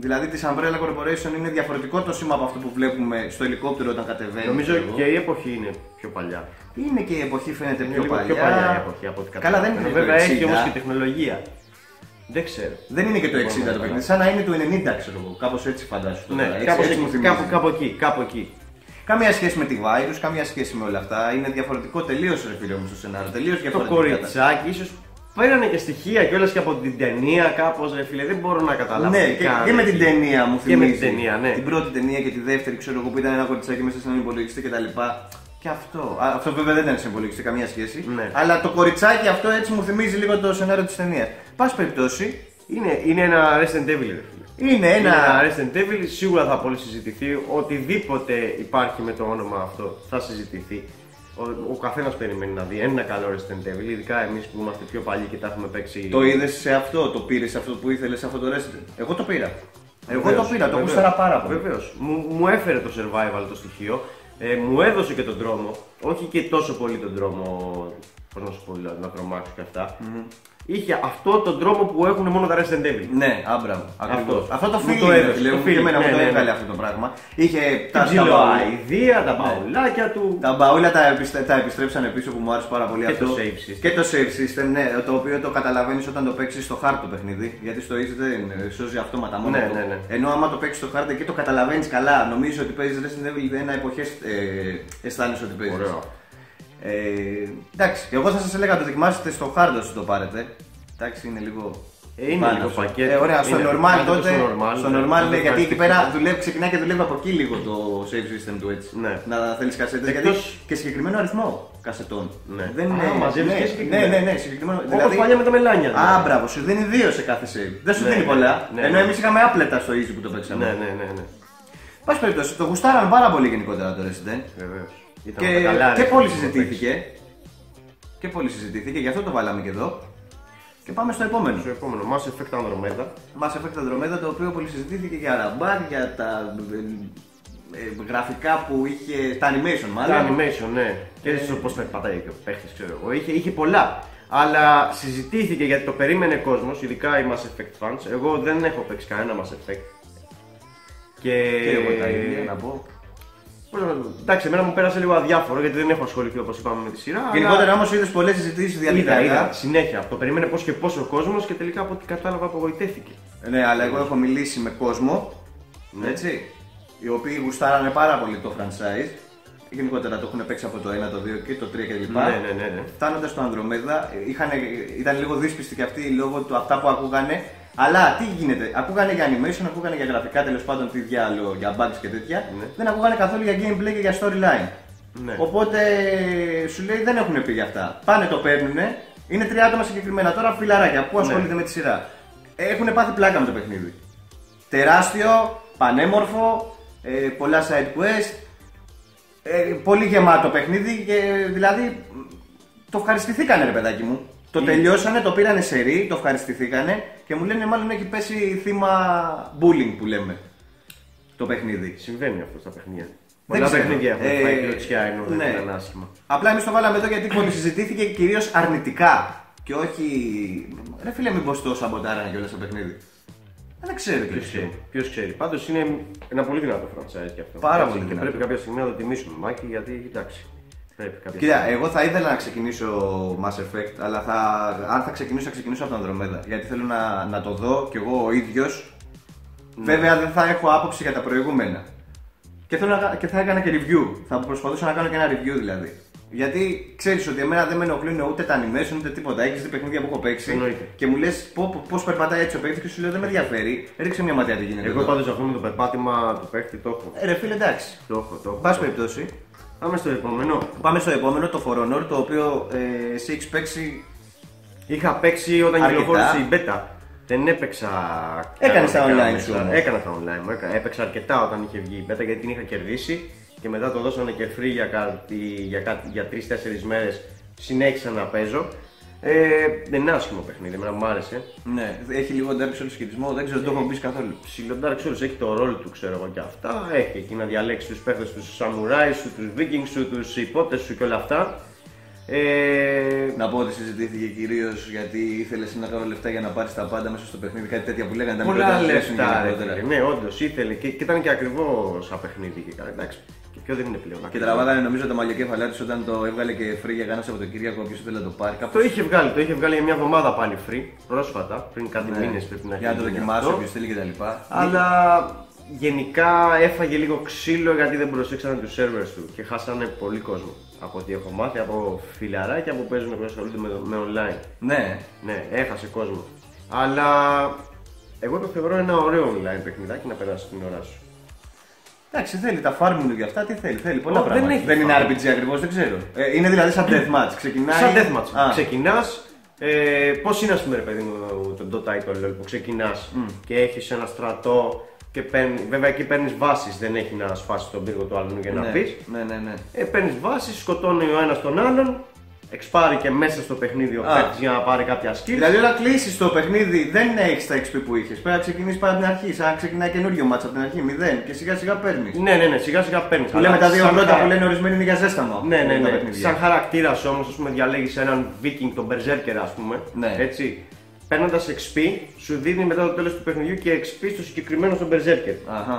δηλαδή της Umbrella Corporation είναι διαφορετικό το σήμα από αυτό που βλέπουμε στο ελικόπτερο όταν κατεβαίνει. Νομίζω και η εποχή είναι πιο παλιά. Είναι και η εποχή, φαίνεται είναι πιο λίγο παλιά. Πιο παλιά η εποχή από την καλά, δεν είναι βέβαια το 60. Έχει όμως και τεχνολογία. Δεν ξέρω. Δεν είναι και το 60 το παιχνίδι, σαν να είναι το 90 ξέρω εγώ. Κάπως έτσι φαντάζομαι. Ναι, κάπου εκεί. Καμία σχέση με τη Virus, καμία σχέση με όλα αυτά. Είναι διαφορετικό τελείως ρε φίλε μου στο σενάριο. Τελείως διαφορετικό. Το κοριτσάκι ίσως. Παίρνανε και στοιχεία κιόλας και από την ταινία, κάπως ρε φίλε, δεν μπορώ να καταλάβω. Ναι, και με την ταινία μου θυμίζει. Και με την ταινία, ναι. Την πρώτη ταινία και τη δεύτερη, ξέρω εγώ, που ήταν ένα κοριτσάκι μέσα σε έναν υπολογιστή κτλ. Και αυτό. Αυτό βέβαια δεν ήταν σε υπολογιστή, καμία σχέση. Ναι. Αλλά το κοριτσάκι αυτό έτσι μου θυμίζει λίγο το σενάριο της ταινίας. Πάση περιπτώσει. Είναι ένα Resident Evil, ρε φίλε. Είναι ένα Resident Evil, σίγουρα θα πολύ συζητηθεί. Οτιδήποτε υπάρχει με το όνομα αυτό θα συζητηθεί. Ο καθένας περιμένει να δει ένα καλό Resident Evil, ειδικά εμείς που είμαστε πιο παλιοί και τα έχουμε παίξει. Το είδες σε αυτό, το πήρες αυτό που ήθελες σε αυτό το Resident? Εγώ το πήρα. Εγώ το πήρα, το γούσταρα πάρα πολύ. Βεβαίως. Μου έφερε το survival το στοιχείο, μου έδωσε και τον δρόμο, όχι και τόσο πολύ τον δρόμο, πώς να σου πω, να τρομάξω και αυτά. Είχε αυτό τον τρόπο που έχουν μόνο τα Resident Evil. Ναι, άμπραμ. Ακριβώς. Αυτό το φίλο και εμένα μου το έβγαλε αυτό το πράγμα. Είχε τα ψιλοαηδία, τα μπαουλάκια του. Τα μπαούλα τα επιστρέψανε πίσω που μου άρεσε πάρα πολύ αυτό. Και το save system, ναι, το οποίο το καταλαβαίνεις όταν το παίξεις στο hard το παιχνίδι. Γιατί στο easy δεν σώζει αυτόματα μόνο. Ενώ άμα το παίξεις στο hard εκεί το καταλαβαίνεις καλά. Νομίζω ότι παίζεις Resident Evil ένα εποχές αισθάνεσαι ότι παίζεις. Εντάξει, εγώ θα σας έλεγα να το δοκιμάσετε στο hard όσο το πάρετε. Εντάξει, είναι λίγο. Είναι λίγο πακέτο. Ωραία, στο normal τότε. Στο normal, γιατί εκεί πέρα ξεκινάει και δουλεύει από εκεί λίγο το save system του έτσι. Να θέλεις κασέτες. Γιατί και συγκεκριμένο αριθμό κασετών. Δεν είναι. Ναι, συγκεκριμένο. Όπως παλιά με τα μελάνια. Α, μπράβο, σου δίνει 2 σε κάθε save. Δεν σου δίνει πολλά. Ενώ εμείς είχαμε άπλετα στο easy που το παίξαμε. Ναι. Πάση περιπτώσει, το γουστάραν πάρα πολύ γενικότερα το Resident. Και πολύ συζητήθηκε. Και πολύ συζητήθηκε, γι' αυτό το βάλαμε και εδώ. Και πάμε στο επόμενο. Στο επόμενο, Mass Effect Andromeda. Mass Effect Andromeda, το οποίο πολύ συζητήθηκε για ραμπάρ, για τα γραφικά που είχε. Τα animation, μάλλον. Τα animation, ναι. Και έτσι όπως τα πατάει και ο παίχτης, ξέρω εγώ. Είχε πολλά. Αλλά συζητήθηκε γιατί το περίμενε κόσμος, ειδικά οι Mass Effect fans. Εγώ δεν έχω παίξει κανένα Mass Effect. Και εγώ τα ίδια να πω. Εντάξει, εμένα μου πέρασε λίγο αδιάφορο γιατί δεν έχω ασχοληθεί όπως είπαμε με τη σειρά. Γενικότερα όμως είδες πολλές συζητήσεις διαδικτυακά. Είδα, συνέχεια. Το περίμενε πώς και πώς ο κόσμος και τελικά από ό,τι κατάλαβα απογοητεύτηκε. Ναι, αλλά εγώ έχω μιλήσει με κόσμο, ναι. Έτσι, οι οποίοι γουστάρανε πάρα πολύ το franchise. Γενικότερα το έχουν παίξει από το 1, το 2 και το 3 κλπ. Ναι. Φτάνοντας στο Andromeda, ήταν λίγο δύσπιστοι και αυτοί λόγω του αυτά που ακούγανε. Αλλά τι γίνεται, ακούγανε για animation, ακούγανε για γραφικά, τέλος πάντων τι διάλογο, για bugs και τέτοια. Ναι. Δεν ακούγανε καθόλου για gameplay και για storyline. Ναι. Οπότε σου λέει δεν έχουν πει για αυτά. Πάνε το παίρνουνε, είναι 3 άτομα συγκεκριμένα τώρα, φιλαράκια που ασχολούνται με τη σειρά. Έχουν πάθει πλάκα με το παιχνίδι. Τεράστιο, πανέμορφο, πολλά side quest, πολύ γεμάτο παιχνίδι και δηλαδή το ευχαριστηθήκανε ρε παιδάκι μου. Το τελειώσανε, το πήρανε σερί, το ευχαριστηθήκανε και μου λένε μάλλον έχει πέσει θύμα bullying που λέμε το παιχνίδι. Συμβαίνει αυτό στα παιχνίδια. Πολλά παιχνίδια έχουν πάει κλωτσιά ενώ δεν ήταν άσχημα. Απλά εμείς το βάλαμε εδώ γιατί πολυσυζητήθηκε κυρίως αρνητικά και όχι. Ρε φίλε, μήπως το σαμποτάρανε κιόλας το παιχνίδι. Δεν ξέρω ποιος ξέρει. Πάντως είναι ένα πολύ δυνατό franchise κι αυτό. Πάρα πολύ δυνατό. Και πρέπει κάποια στιγμή να το τιμήσουμε, Μάκη, γιατί εντάξει. Κοίτα, εγώ θα ήθελα να ξεκινήσω Mass Effect, αλλά αν θα ξεκινήσω, θα ξεκινήσω από την Andromeda. Γιατί θέλω να το δω κι εγώ ο ίδιος. Ναι. Βέβαια δεν θα έχω άποψη για τα προηγούμενα. Και θα έκανα και review. Θα προσπαθούσα να κάνω και ένα review δηλαδή. Γιατί ξέρεις ότι εμένα δεν με ενοχλούν ούτε τα animation ούτε τίποτα. Έχεις δει παιχνίδια που έχω παίξει. Εννοείται. Και μου λες πώς περπατάει έτσι ο παίχτη και σου λέω δεν με ενδιαφέρει. Ρίξε μια ματιά τι γίνεται. Εγώ πάντως αυτό με το περπάτημα του παίχτη το έχω. Ρε φίλε, εντάξει. Το έχω. Πάση περιπτώσει. Πάμε στο επόμενο. Πάμε στο επόμενο, το For Honor, το οποίο εσύ έχεις παίξει. Είχα παίξει όταν κυκλοφόρησε η beta. Δεν έπαιξα. Έκανες τα online σου. Έκανα τα online μου. Έπαιξα αρκετά όταν είχε βγει η beta γιατί την είχα κερδίσει. και μετά το δώσανε και free για 3-4 μέρες. Συνέχισα να παίζω. Δεν είναι άσχημο παιχνίδι, εμένα μου άρεσε. Ναι, έχει λίγο Dark Souls σχετισμό, δεν ξέρω, δεν το έχω μπει καθόλου. Ψιλο Dark Souls, έχει το ρόλο του, ξέρω εγώ, και αυτά. Έχει εκεί να διαλέξει τους παίχτες, τους σαμουράι σου, τους βίκινγκ σου, τους υπότες σου και όλα αυτά. Να πω ότι συζητήθηκε κυρίως γιατί ήθελε να κάνω λεφτά για να πάρεις τα πάντα μέσα στο παιχνίδι, κάτι τέτοια που λέγανε τα μικρότερα λεφτά. Ναι, όντως ήθελε και ήταν και ακριβό σαν παιχνίδι και εντάξει. Και ποιο δεν είναι πλέον. Και τραβάγανε νομίζω τα μαλλιά κεφαλιά του όταν το έβγαλε και free για κανένα από τον Κυριακό και ήθελε να το πάρει. Το είχε βγάλει, για μια εβδομάδα πάλι free, πρόσφατα, πριν κάτι μήνες πρέπει να έχει. Για να το δοκιμάσω, ποιο θέλει κτλ. Αλλά γενικά έφαγε λίγο ξύλο γιατί δεν προσέξανε τους servers του και χάσανε πολύ κόσμο. Από ό,τι έχω μάθει, από φιλαράκια που παίζουν και ασχολούνται με online. Ναι. Ναι, έχασε κόσμο. Αλλά εγώ το θεωρώ ένα ωραίο online παιχνιδάκι να περάσει την ώρα σου. Εντάξει, θέλει τα farming και αυτά, τι θέλει, πολλά πράγματα. Δεν είναι RPG ακριβώς, δεν ξέρω. Είναι δηλαδή σαν deathmatch. Ξεκινάει. Σαν deathmatch. Ξεκινάς. Πώς είναι, ας πούμε, ρε παιδί μου, το title που ξεκινάς και έχεις ένα στρατό. Και βέβαια εκεί παίρνεις βάσεις, δεν έχει να σπάσεις τον πύργο του άλλου για να πεις. Ναι. Παίρνεις βάσεις, σκοτώνει ο ένας τον άλλον, εξπάρει και μέσα στο παιχνίδι ο παίκτης για να πάρει κάποια σκύλη. Δηλαδή, όταν κλείσεις το παιχνίδι, δεν έχεις τα XP που είχες. Πρέπει να ξεκινήσεις πάνω από την αρχή. Σαν να ξεκινάει καινούριο μάτσα από την αρχή, 0 και σιγά-σιγά παίρνεις. Ναι, σιγά-σιγά παίρνεις. Που λέμε τα δύο πρώτα που λένε ορισμένοι είναι για ζέσταμα. Ναι. Σαν χαρακτήρα όμως, ας πούμε, διαλέγεις έναν Viking, τον Berserker, ας πούμε. Ναι. Έτσι. Παίρνοντας XP, σου δίνει μετά το τέλος του παιχνιδιού και XP στο συγκεκριμένο στον Berserker.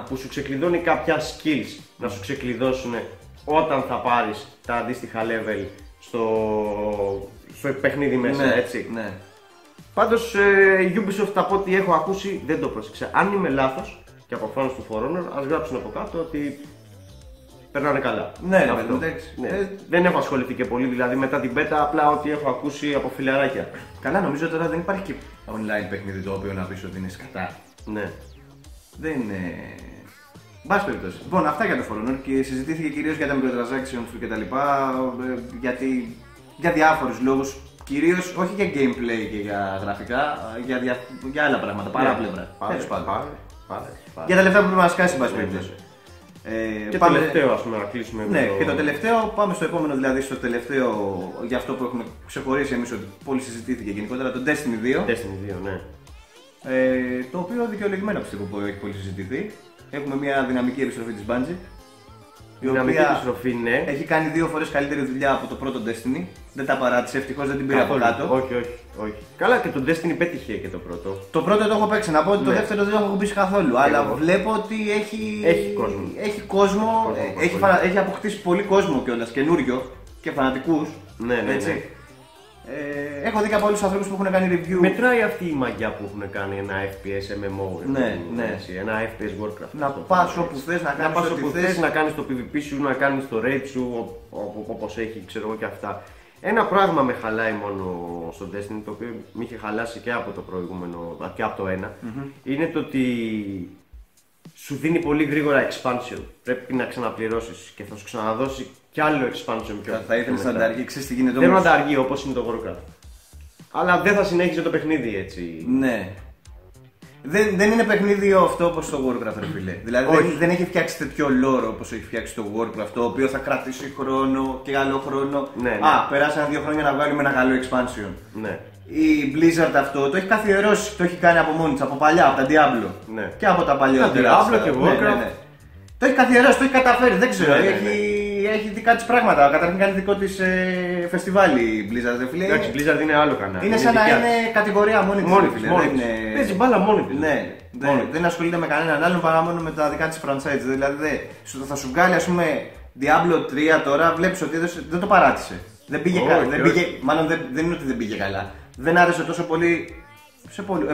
Που σου ξεκλειδώνει κάποια skills να σου ξεκλειδώσουν όταν θα πάρεις τα αντίστοιχα level στο παιχνίδι μέσα. Ναι. Πάντως, Ubisoft από ό,τι έχω ακούσει δεν το πρόσεξα. Αν είμαι λάθος και από φάνους του For Honor, ας γράψουν από κάτω ότι περνάνε καλά. Ναι. Δεν έχω ασχοληθεί και πολύ, δηλαδή μετά την πέτα, απλά ό,τι έχω ακούσει από φιλαράκια. Καλά, νομίζω τώρα δεν υπάρχει και online παιχνίδι το οποίο να πεις ότι είναι σκατά. Ναι. Δεν είναι. Μπας περιπτώσει. Λοιπόν, αυτά για το For Honor και συζητήθηκε κυρίως για τα microtransactions του κτλ. Γιατί για διάφορους λόγους. Κυρίως όχι για gameplay και για γραφικά, για άλλα πράγματα. Παράπλευρα. Πάμε. Για τα λεφτά που πρέπει να σκάσει, μπας περιπτώσει. Και πάμε... τελευταίο, ας πούμε, να κλείσουμε. Ναι, το... και το τελευταίο, πάμε στο επόμενο, δηλαδή στο τελευταίο για αυτό που έχουμε ξεχωρίσει εμείς ότι πολύ συζητήθηκε γενικότερα, το Destiny 2. Ναι. Το οποίο δικαιολογημένα πιστεύω που έχει πολύ συζητηθεί. Έχουμε μια δυναμική επιστροφή της Bungie. Η οποία έχει κάνει 2 φορές καλύτερη δουλειά από το πρώτο Destiny. Δεν τα παράτησε, ευτυχώς δεν την πήρε από κάτω. Όχι. Καλά, και το Destiny πέτυχε και το πρώτο. Το πρώτο το έχω παίξει, να πω ότι το δεύτερο δεν το έχω μπει καθόλου. Αλλά βλέπω ότι έχει αποκτήσει πολύ κόσμο κιόλας, καινούριο και φανατικούς. Ναι. Έχω δει και από όλους ανθρώπους που έχουν κάνει review. Μετράει αυτή η μαγιά που έχουν κάνει ένα FPS MMO. Ναι. Ένα FPS Warcraft. Να πας όπου θες, να κάνεις το PvP σου, να κάνεις το raid σου, όπως έχει, ξέρω εγώ και αυτά. Ένα πράγμα με χαλάει μόνο στο Destiny, το οποίο με είχε χαλάσει και από το προηγούμενο, και από το 1, είναι το ότι σου δίνει πολύ γρήγορα expansion. Πρέπει να ξαναπληρώσεις και θα σου ξαναδώσει κι άλλο expansion πιο. Θα ήθελες να τα αργεί, ξέρεις τι γίνεται όμως. Θέλω να τα αργεί όπως είναι το Warcraft. Αλλά δεν θα συνέχιζε το παιχνίδι έτσι. Ναι. Δεν είναι παιχνίδι αυτό όπως το Warcraft, ρε φίλε. Δηλαδή δεν έχει φτιάξει τέτοιο lore όπως έχει φτιάξει το Warcraft, το οποίο θα κρατήσει χρόνο και άλλο χρόνο. Ναι. Περάσαν 2 χρόνια να βγάλουμε ένα καλό expansion. Ναι. Η Blizzard αυτό το έχει καθιερώσει, το έχει κάνει από μόνη της, από παλιά, από τα Diablo. Ναι. Και από τα παλιότερα. Diablo και Warcraft. Ναι. Το έχει καθιερώσει, το έχει καταφέρει, δεν ξέρω. Έχει δικά της πράγματα. Καταρχήν κάνει δικό της φεστιβάλι η Blizzard. Εντάξει, Blizzard είναι άλλο κανάλι. Είναι σαν να είναι κατηγορία μόνη της. Παίζει μπάλα μόνη της. Ναι, δεν ασχολείται με κανέναν άλλον παρά μόνο με τα δικά της franchise. Δηλαδή θα σου βγάλει, ας πούμε, Diablo 3 τώρα, βλέπεις ότι δεν το παράτησε. Δεν πήγε καλά. Μάλλον δεν είναι ότι δεν πήγε καλά. Δεν άρεσε τόσο πολύ.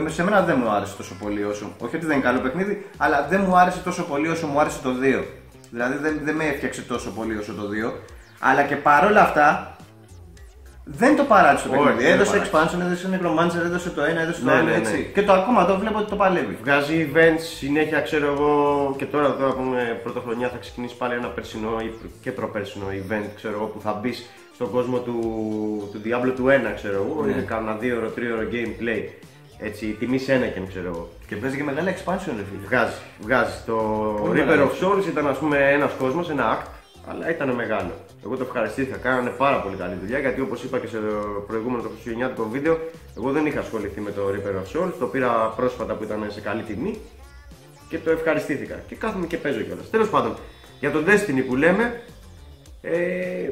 Σε μένα δεν μου άρεσε τόσο πολύ όσο. Όχι ότι δεν είναι καλό παιχνίδι, αλλά δεν μου άρεσε τόσο πολύ όσο μου άρεσε το 2. Δηλαδή δεν με έφτιαξε τόσο πολύ όσο το 2. Αλλά και παρόλα αυτά δεν το παράτησε το παιχνίδι. Έδωσε expansion, έδωσε necromancer, έδωσε το ένα, έδωσε το άλλο. Έτσι. Και ακόμα το βλέπω ότι το παλεύει. Βγάζει events συνέχεια, ξέρω εγώ. Και τώρα εδώ από πρωτοχρονιά θα ξεκινήσει πάλι ένα περσινό και προπέρσινο event, ξέρω εγώ, που θα μπει στον κόσμο του Diablo του 1, ξέρω εγώ. Είναι κανένα 2-3ωρο gameplay. Έτσι, τιμή σε ένα και ξέρω εγώ. Και παίζει και μεγάλα expansion, ρε φίλε. Βγάζει. Το River of Souls ήταν, ας πούμε, ένας κόσμος, ένα act. αλλά ήταν μεγάλο. Εγώ το ευχαριστήθηκα, κάνανε πάρα πολύ καλή δουλειά, γιατί όπως είπα και σε προηγούμενο το χριστουγεννιάτικο βίντεο, εγώ δεν είχα ασχοληθεί με το Reaper of Souls, το πήρα πρόσφατα που ήταν σε καλή τιμή και το ευχαριστήθηκα και κάθομαι και παίζω κιόλας. Τέλος πάντων, για το Destiny που λέμε,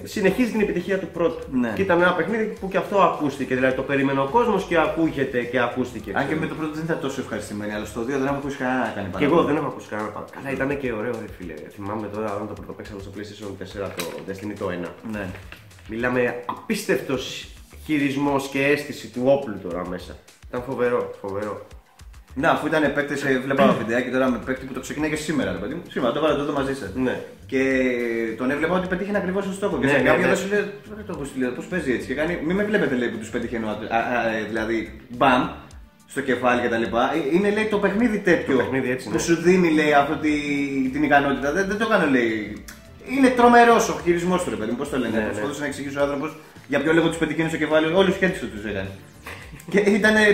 συνεχίζει την επιτυχία του πρώτου. Ναι. Και ήταν ένα παιχνίδι που και αυτό ακούστηκε. Δηλαδή το περίμενε ο κόσμος και ακούγεται και ακούστηκε. Αν και με το πρώτο δεν ήταν τόσο ευχαριστημένοι, αλλά στο 2 δεν έχω ακούσει κανένα να κάνει παραπάνω. Και εγώ δεν έχω ακούσει κανένα παραπάνω. Καλά, ήταν και ωραίο, ρε φίλε. Θυμάμαι τώρα όταν το πρωτοπαίξαμε στο PlayStation 4 το Destiny το 1. Ναι. Μιλάμε απίστευτος χειρισμός και αίσθηση του όπλου τώρα μέσα. Ήταν φοβερό, φοβερό. Να, αφού ήταν παίκτες, βλέπα ένα βιντεάκι τώρα με παίκτη που το ξεκινάει και σήμερα, ρε παιδί μου. Σήμερα το βάλατε εδώ μαζί σας. Ναι. Και τον έβλεπα ότι πετύχαινε ακριβώς τον στόχο. Και σε κάποιον σου λέει: δεν το έχω στείλει, πώς παίζει έτσι. Και κάνει: μην με βλέπετε, λέει, που τους πετυχαίνω. Δηλαδή, μπαμ, στο κεφάλι κτλ. Είναι, λέει, το παιχνίδι τέτοιο. Το παιχνίδι έτσι, ναι. Που σου δίνει, λέει, αυτή την ικανότητα. Δεν το κάνω, λέει. Είναι τρομερός ο χειρισμός του, ρε παιδί μου. Πώς το λένε. Προσπαθούσε να εξηγήσει ο άνθρωπος για ποιο λόγο τους πετυχαίνουν στο κεφάλι. Όλους χέρι του τους έκανε. Και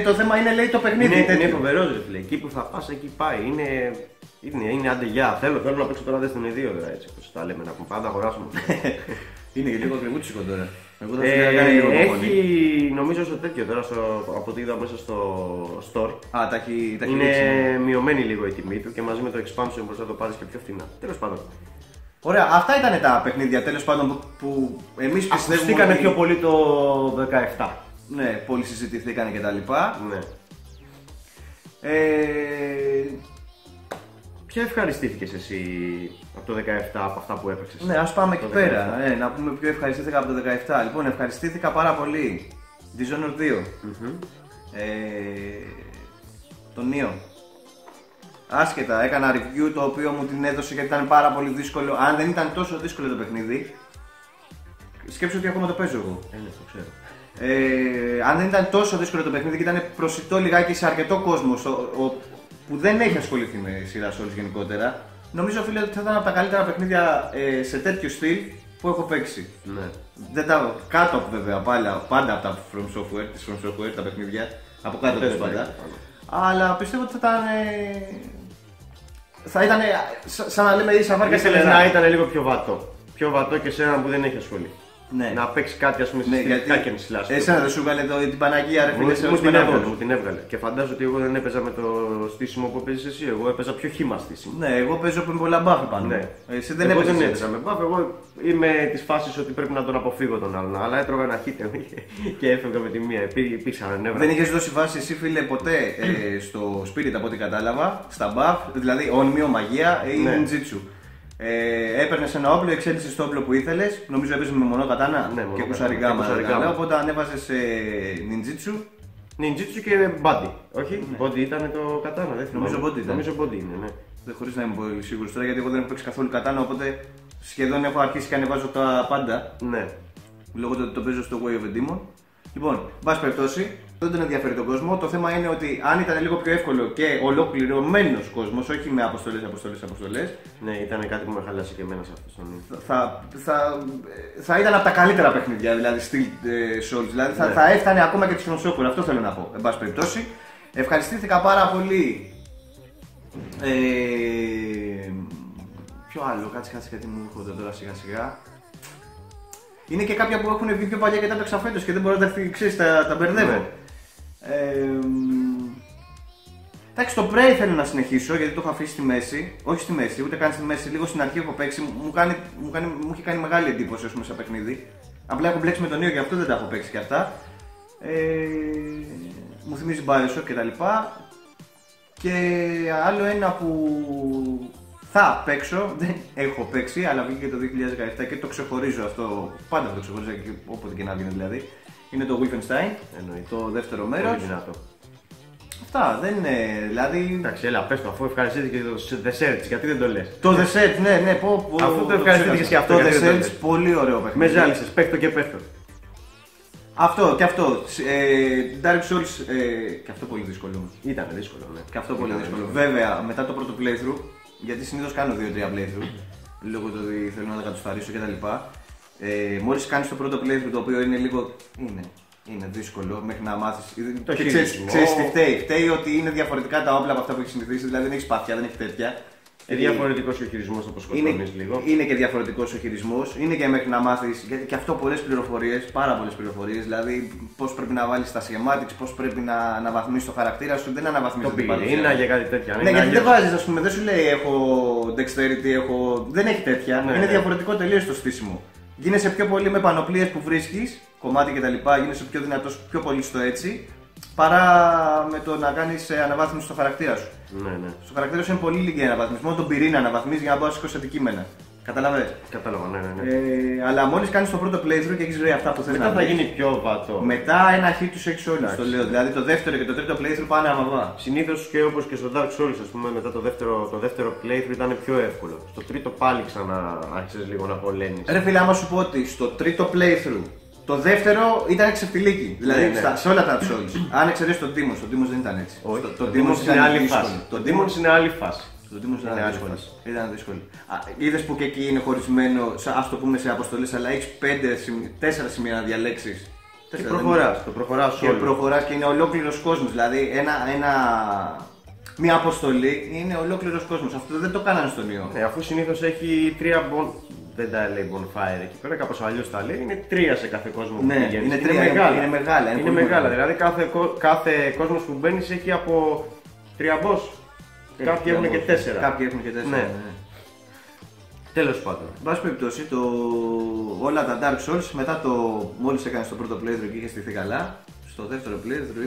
το θέμα είναι, λέει, το παιχνίδι. Είναι φοβερό, λέει. Εκεί που θα πας, εκεί πάει. Είναι άντε γεια. Θέλω να παίξω τώρα Destiny 2, βέβαια, έτσι όπως τα λέμε, να πούμε πάντα αγοράσουμε. Είναι και λίγο ακριβούτσικο τώρα. Εγώ θα έχει, νομίζω, στο τέτοιο τώρα, από ό,τι είδα μέσα στο store. Α, τα έχει δείξει. Είναι μειωμένη λίγο η τιμή του και μαζί με το expansion μπορείς να το πάρεις και πιο φθηνά. Τέλος πάντων. Ωραία, αυτά ήταν τα παιχνίδια, τέλος πάντων, που εμείς πιστεύουμε. Ακουστήκανε πιο πολύ το 17. Ναι, πολύ συζητηθήκανε και τα λοιπά. Ναι. Ποια ευχαριστήθηκες εσύ από το 17, από αυτά που έπαιξες? Ναι, ας πάμε εκεί πέρα, να πούμε ποιο ευχαριστήθηκα από το 17. Λοιπόν, ευχαριστήθηκα πάρα πολύ Dishonored 2, τον Neo. Άσχετα, έκανα review το οποίο μου την έδωσε γιατί ήταν πάρα πολύ δύσκολο. Αν δεν ήταν τόσο δύσκολο το παιχνίδι, σκέψου ότι ακόμα το παίζω εγώ. Ναι, το ξέρω. Αν δεν ήταν τόσο δύσκολο το παιχνίδι και ήταν προσιτό λιγάκι σε αρκετό κόσμο που δεν έχει ασχοληθεί με σειρά σε όλους γενικότερα, νομίζω, φίλε, ότι θα ήταν από τα καλύτερα παιχνίδια σε τέτοιο στυλ που έχω παίξει. Ναι. Δεν τα κάτω από, βέβαια, πάντα από τα From Software, τις From Software τα παιχνίδια, από κάτω από πάντα. Αλλά πιστεύω ότι θα ήταν. Θα ήταν σαν να λέμε ίσα βάρκα σε λεφτά. Να ήταν λίγο πιο βατό. Πιο βατό και σε έναν που δεν έχει ασχοληθεί. Ναι. Να παίξει κάτι, ας πούμε, συστηματικά και μισλά. Εσένα δεν σου βγάλε την Παναγία, ρε φίλε? Μου την έβγαλε. Και φαντάζομαι ότι εγώ δεν έπαιζα με το στήσιμο που παίζεις εσύ. Εγώ έπαιζα πιο χύμα στήσιμο. Ναι, εγώ παίζω με πολλά μπάφη πάνω. Ναι. Εσύ δεν έπαιζα με μπάφη. Εγώ είμαι τη φάση ότι πρέπει να τον αποφύγω τον άλλον. Αλλά έτρωγα ένα χίτεο και έφευγα με τη μία. Υπήρξαν νεύρα. Δεν είχε δώσει βάση εσύ, φίλε, ποτέ στο Spirit, από ό,τι κατάλαβα, στα μπάφ, δηλαδή όνμιο, μαγεία ή ninjitsu. Έπαιρνε ένα όπλο, εξέλιξε το όπλο που ήθελε. Νομίζω έπαιζε με μονό κατάνα, ναι, και κουσαριγκάμα. Οπότε ανέβαζε ninjitsu. Ninjitsu και body. Όχι, ναι. Body ήταν το κατάνα, δεν θυμάμαι. Νομίζω body είναι, ναι. Δεν χωρίς να είμαι πολύ σίγουρο τώρα, γιατί εγώ δεν έχω παίξει καθόλου κατάνα. Οπότε σχεδόν έχω αρχίσει και ανεβάζω τα πάντα. Ναι. Λόγω του ότι το παίζω στο Way of the Demon. Λοιπόν, μπας περιπτώσει, δεν τον ενδιαφέρει τον κόσμο. Το θέμα είναι ότι αν ήταν λίγο πιο εύκολο και ολοκληρωμένο κόσμο, όχι με αποστολές. Ναι, ήταν κάτι που με χαλάσε και εμένα αυτό. Θα ήταν από τα καλύτερα παιχνίδια, δηλαδή στυλ Souls. Δηλαδή ναι. Θα έφτανε ακόμα και τη From Software, αυτό θέλω να πω. Εν πάση περιπτώσει, ευχαριστήθηκα πάρα πολύ. Ποιο άλλο, κάτσε γιατί μου έρχονται τώρα σιγά-σιγά. Είναι και κάποια που έχουν βγει πιο παλιά και τα έπαιξα φέτος και δεν μπορώ να τα ξέρεις, τα μπερδεύω. Εντάξει, το Prey θέλω να συνεχίσω γιατί το έχω αφήσει στη μέση. Όχι στη μέση, ούτε καν στη μέση. Λίγο στην αρχή έχω παίξει. Μου έχει κάνει μεγάλη εντύπωση, ας πούμε, σαν παιχνίδι. Απλά έχω μπλέξει με τον Neo και αυτό δεν τα έχω παίξει κι αυτά. Μου θυμίζει Bioshock κτλ. Και άλλο ένα που θα παίξω, δεν έχω παίξει, αλλά βγήκε το 2017 και το ξεχωρίζω αυτό, πάντα το ξεχωρίζω και όποτε και να γίνει δηλαδή. Είναι το Wolfenstein, το δεύτερο μέρος. Αυτά, δεν είναι, δηλαδή. Εντάξει, έλα, πες το, αφού ευχαριστήθηκε το The Search, γιατί δεν το λες? Το The Search, ναι, αφού το ευχαριστήθηκε και αυτό. Το The Search, πολύ ωραίο παιχνίδι. Με ζάλισες, παίχτω και παίχτω. Αυτό και αυτό. Dark Souls, και αυτό πολύ δύσκολο. Ήταν δύσκολο, ναι. Και αυτό πολύ δύσκολο. Βέβαια, μετά το πρώτο playthrough. Γιατί συνήθως κάνω 2-3 playthrough, λόγω του ότι θέλω να τα κατουσταρίσω κτλ. Μόλις κάνεις το πρώτο playthrough, το οποίο είναι λίγο. Είναι δύσκολο μέχρι να μάθεις. Ξέρεις τι φταίει. Φταίει ότι είναι διαφορετικά τα όπλα από αυτά που έχεις συνηθίσει, δηλαδή δεν έχεις πάθια, δεν έχεις τέτοια. Διαφορετικός ο χειρισμός, όπως σκοτώνεις λίγο. Είναι και διαφορετικός ο χειρισμός, είναι και μέχρι να μάθεις, γιατί και αυτό πολλές πληροφορίες, πάρα πολλές πληροφορίες. Δηλαδή, πώς πρέπει να βάλεις τα σχεμάτιξ, πώς πρέπει να βαθμίσεις το χαρακτήρα σου, δεν αναβαθμίζεις την παρουσία. Είναι για κάτι τέτοια. Ναι, γιατί δεν βάζεις, ας πούμε, δεν σου λέει έχω dexterity, έχω. Δεν έχει τέτοια. Ναι, είναι διαφορετικό τελείως το στήσιμο. Γίνεσαι πιο πολύ με πανοπλίες που βρίσκεις, κομμάτι κτλ. Γίνεσαι πιο δυνατός, πιο πολύ στο έτσι. Παρά με το να κάνει αναβάθμιση στο χαρακτήρα σου. Ναι, ναι. Στο χαρακτήρα σου είναι πολύ λίγη αναβαθμίση. Μόνο τον πυρήνα αναβαθμίζει για να μπορεί να σηκώσει αντικείμενα. Καταλαβαίνετε. Κατάλαβα, ναι, ναι. Αλλά μόλι κάνει το πρώτο playthrough και έχει βρει αυτά που θέλει να κάνει. Μετά θα γίνει πιο βατό. Μετά ένα hit του έχει όλου. Το λέω. Δηλαδή το δεύτερο και το τρίτο playthrough πάνε αμαβά. Συνήθω και όπω και στο Dark Souls, α πούμε, μετά το δεύτερο playthrough ήταν πιο εύκολο. Στο τρίτο πάλι ξανάρχισε λίγο να πολέμει. Ρε φίλε, άμα σου πω ότι στο τρίτο playthrough. Το δεύτερο ήταν ξεφτιλίκι, δηλαδή ναι, ναι. Σε όλα τα Souls. Αν εξαιρέσει τον Demons, το Demons δεν ήταν έτσι. Όχι, το Demons είναι άλλη φάση. Το Demons είναι άλλη φάση. Το Demons ήταν δύσκολο. Ήταν δύσκολο. Είδες που και εκεί είναι χωρισμένο, ας το πούμε σε αποστολές, αλλά έχεις 4 σημεία να διαλέξεις. Και προχωράς, το προχωράς όλο. Και προχωράς και είναι ολόκληρος κόσμος, δηλαδή μια αποστολή είναι ολόκληρος κόσμος. Αυτό δεν το κάνανε στον ιό. Αφού συνήθως έχει 3 δεν τα λέει bonfire εκεί πέρα, κάπως αλλιώς τα λέει. Είναι 3 σε κάθε κόσμο που μπαίνει. Ναι, είναι μεγάλα. Δηλαδή κάθε κόσμος που μπαίνει έχει από 3 boss. Κάποιοι έχουν και 4. Κάποιοι έχουν και 4. Ναι. Τέλος πάντων. Εν πάση περιπτώσει, όλα τα Dark Souls μετά μόλις έκανες το πρώτο playthrough και είχες στηθεί καλά. Στο δεύτερο playthrough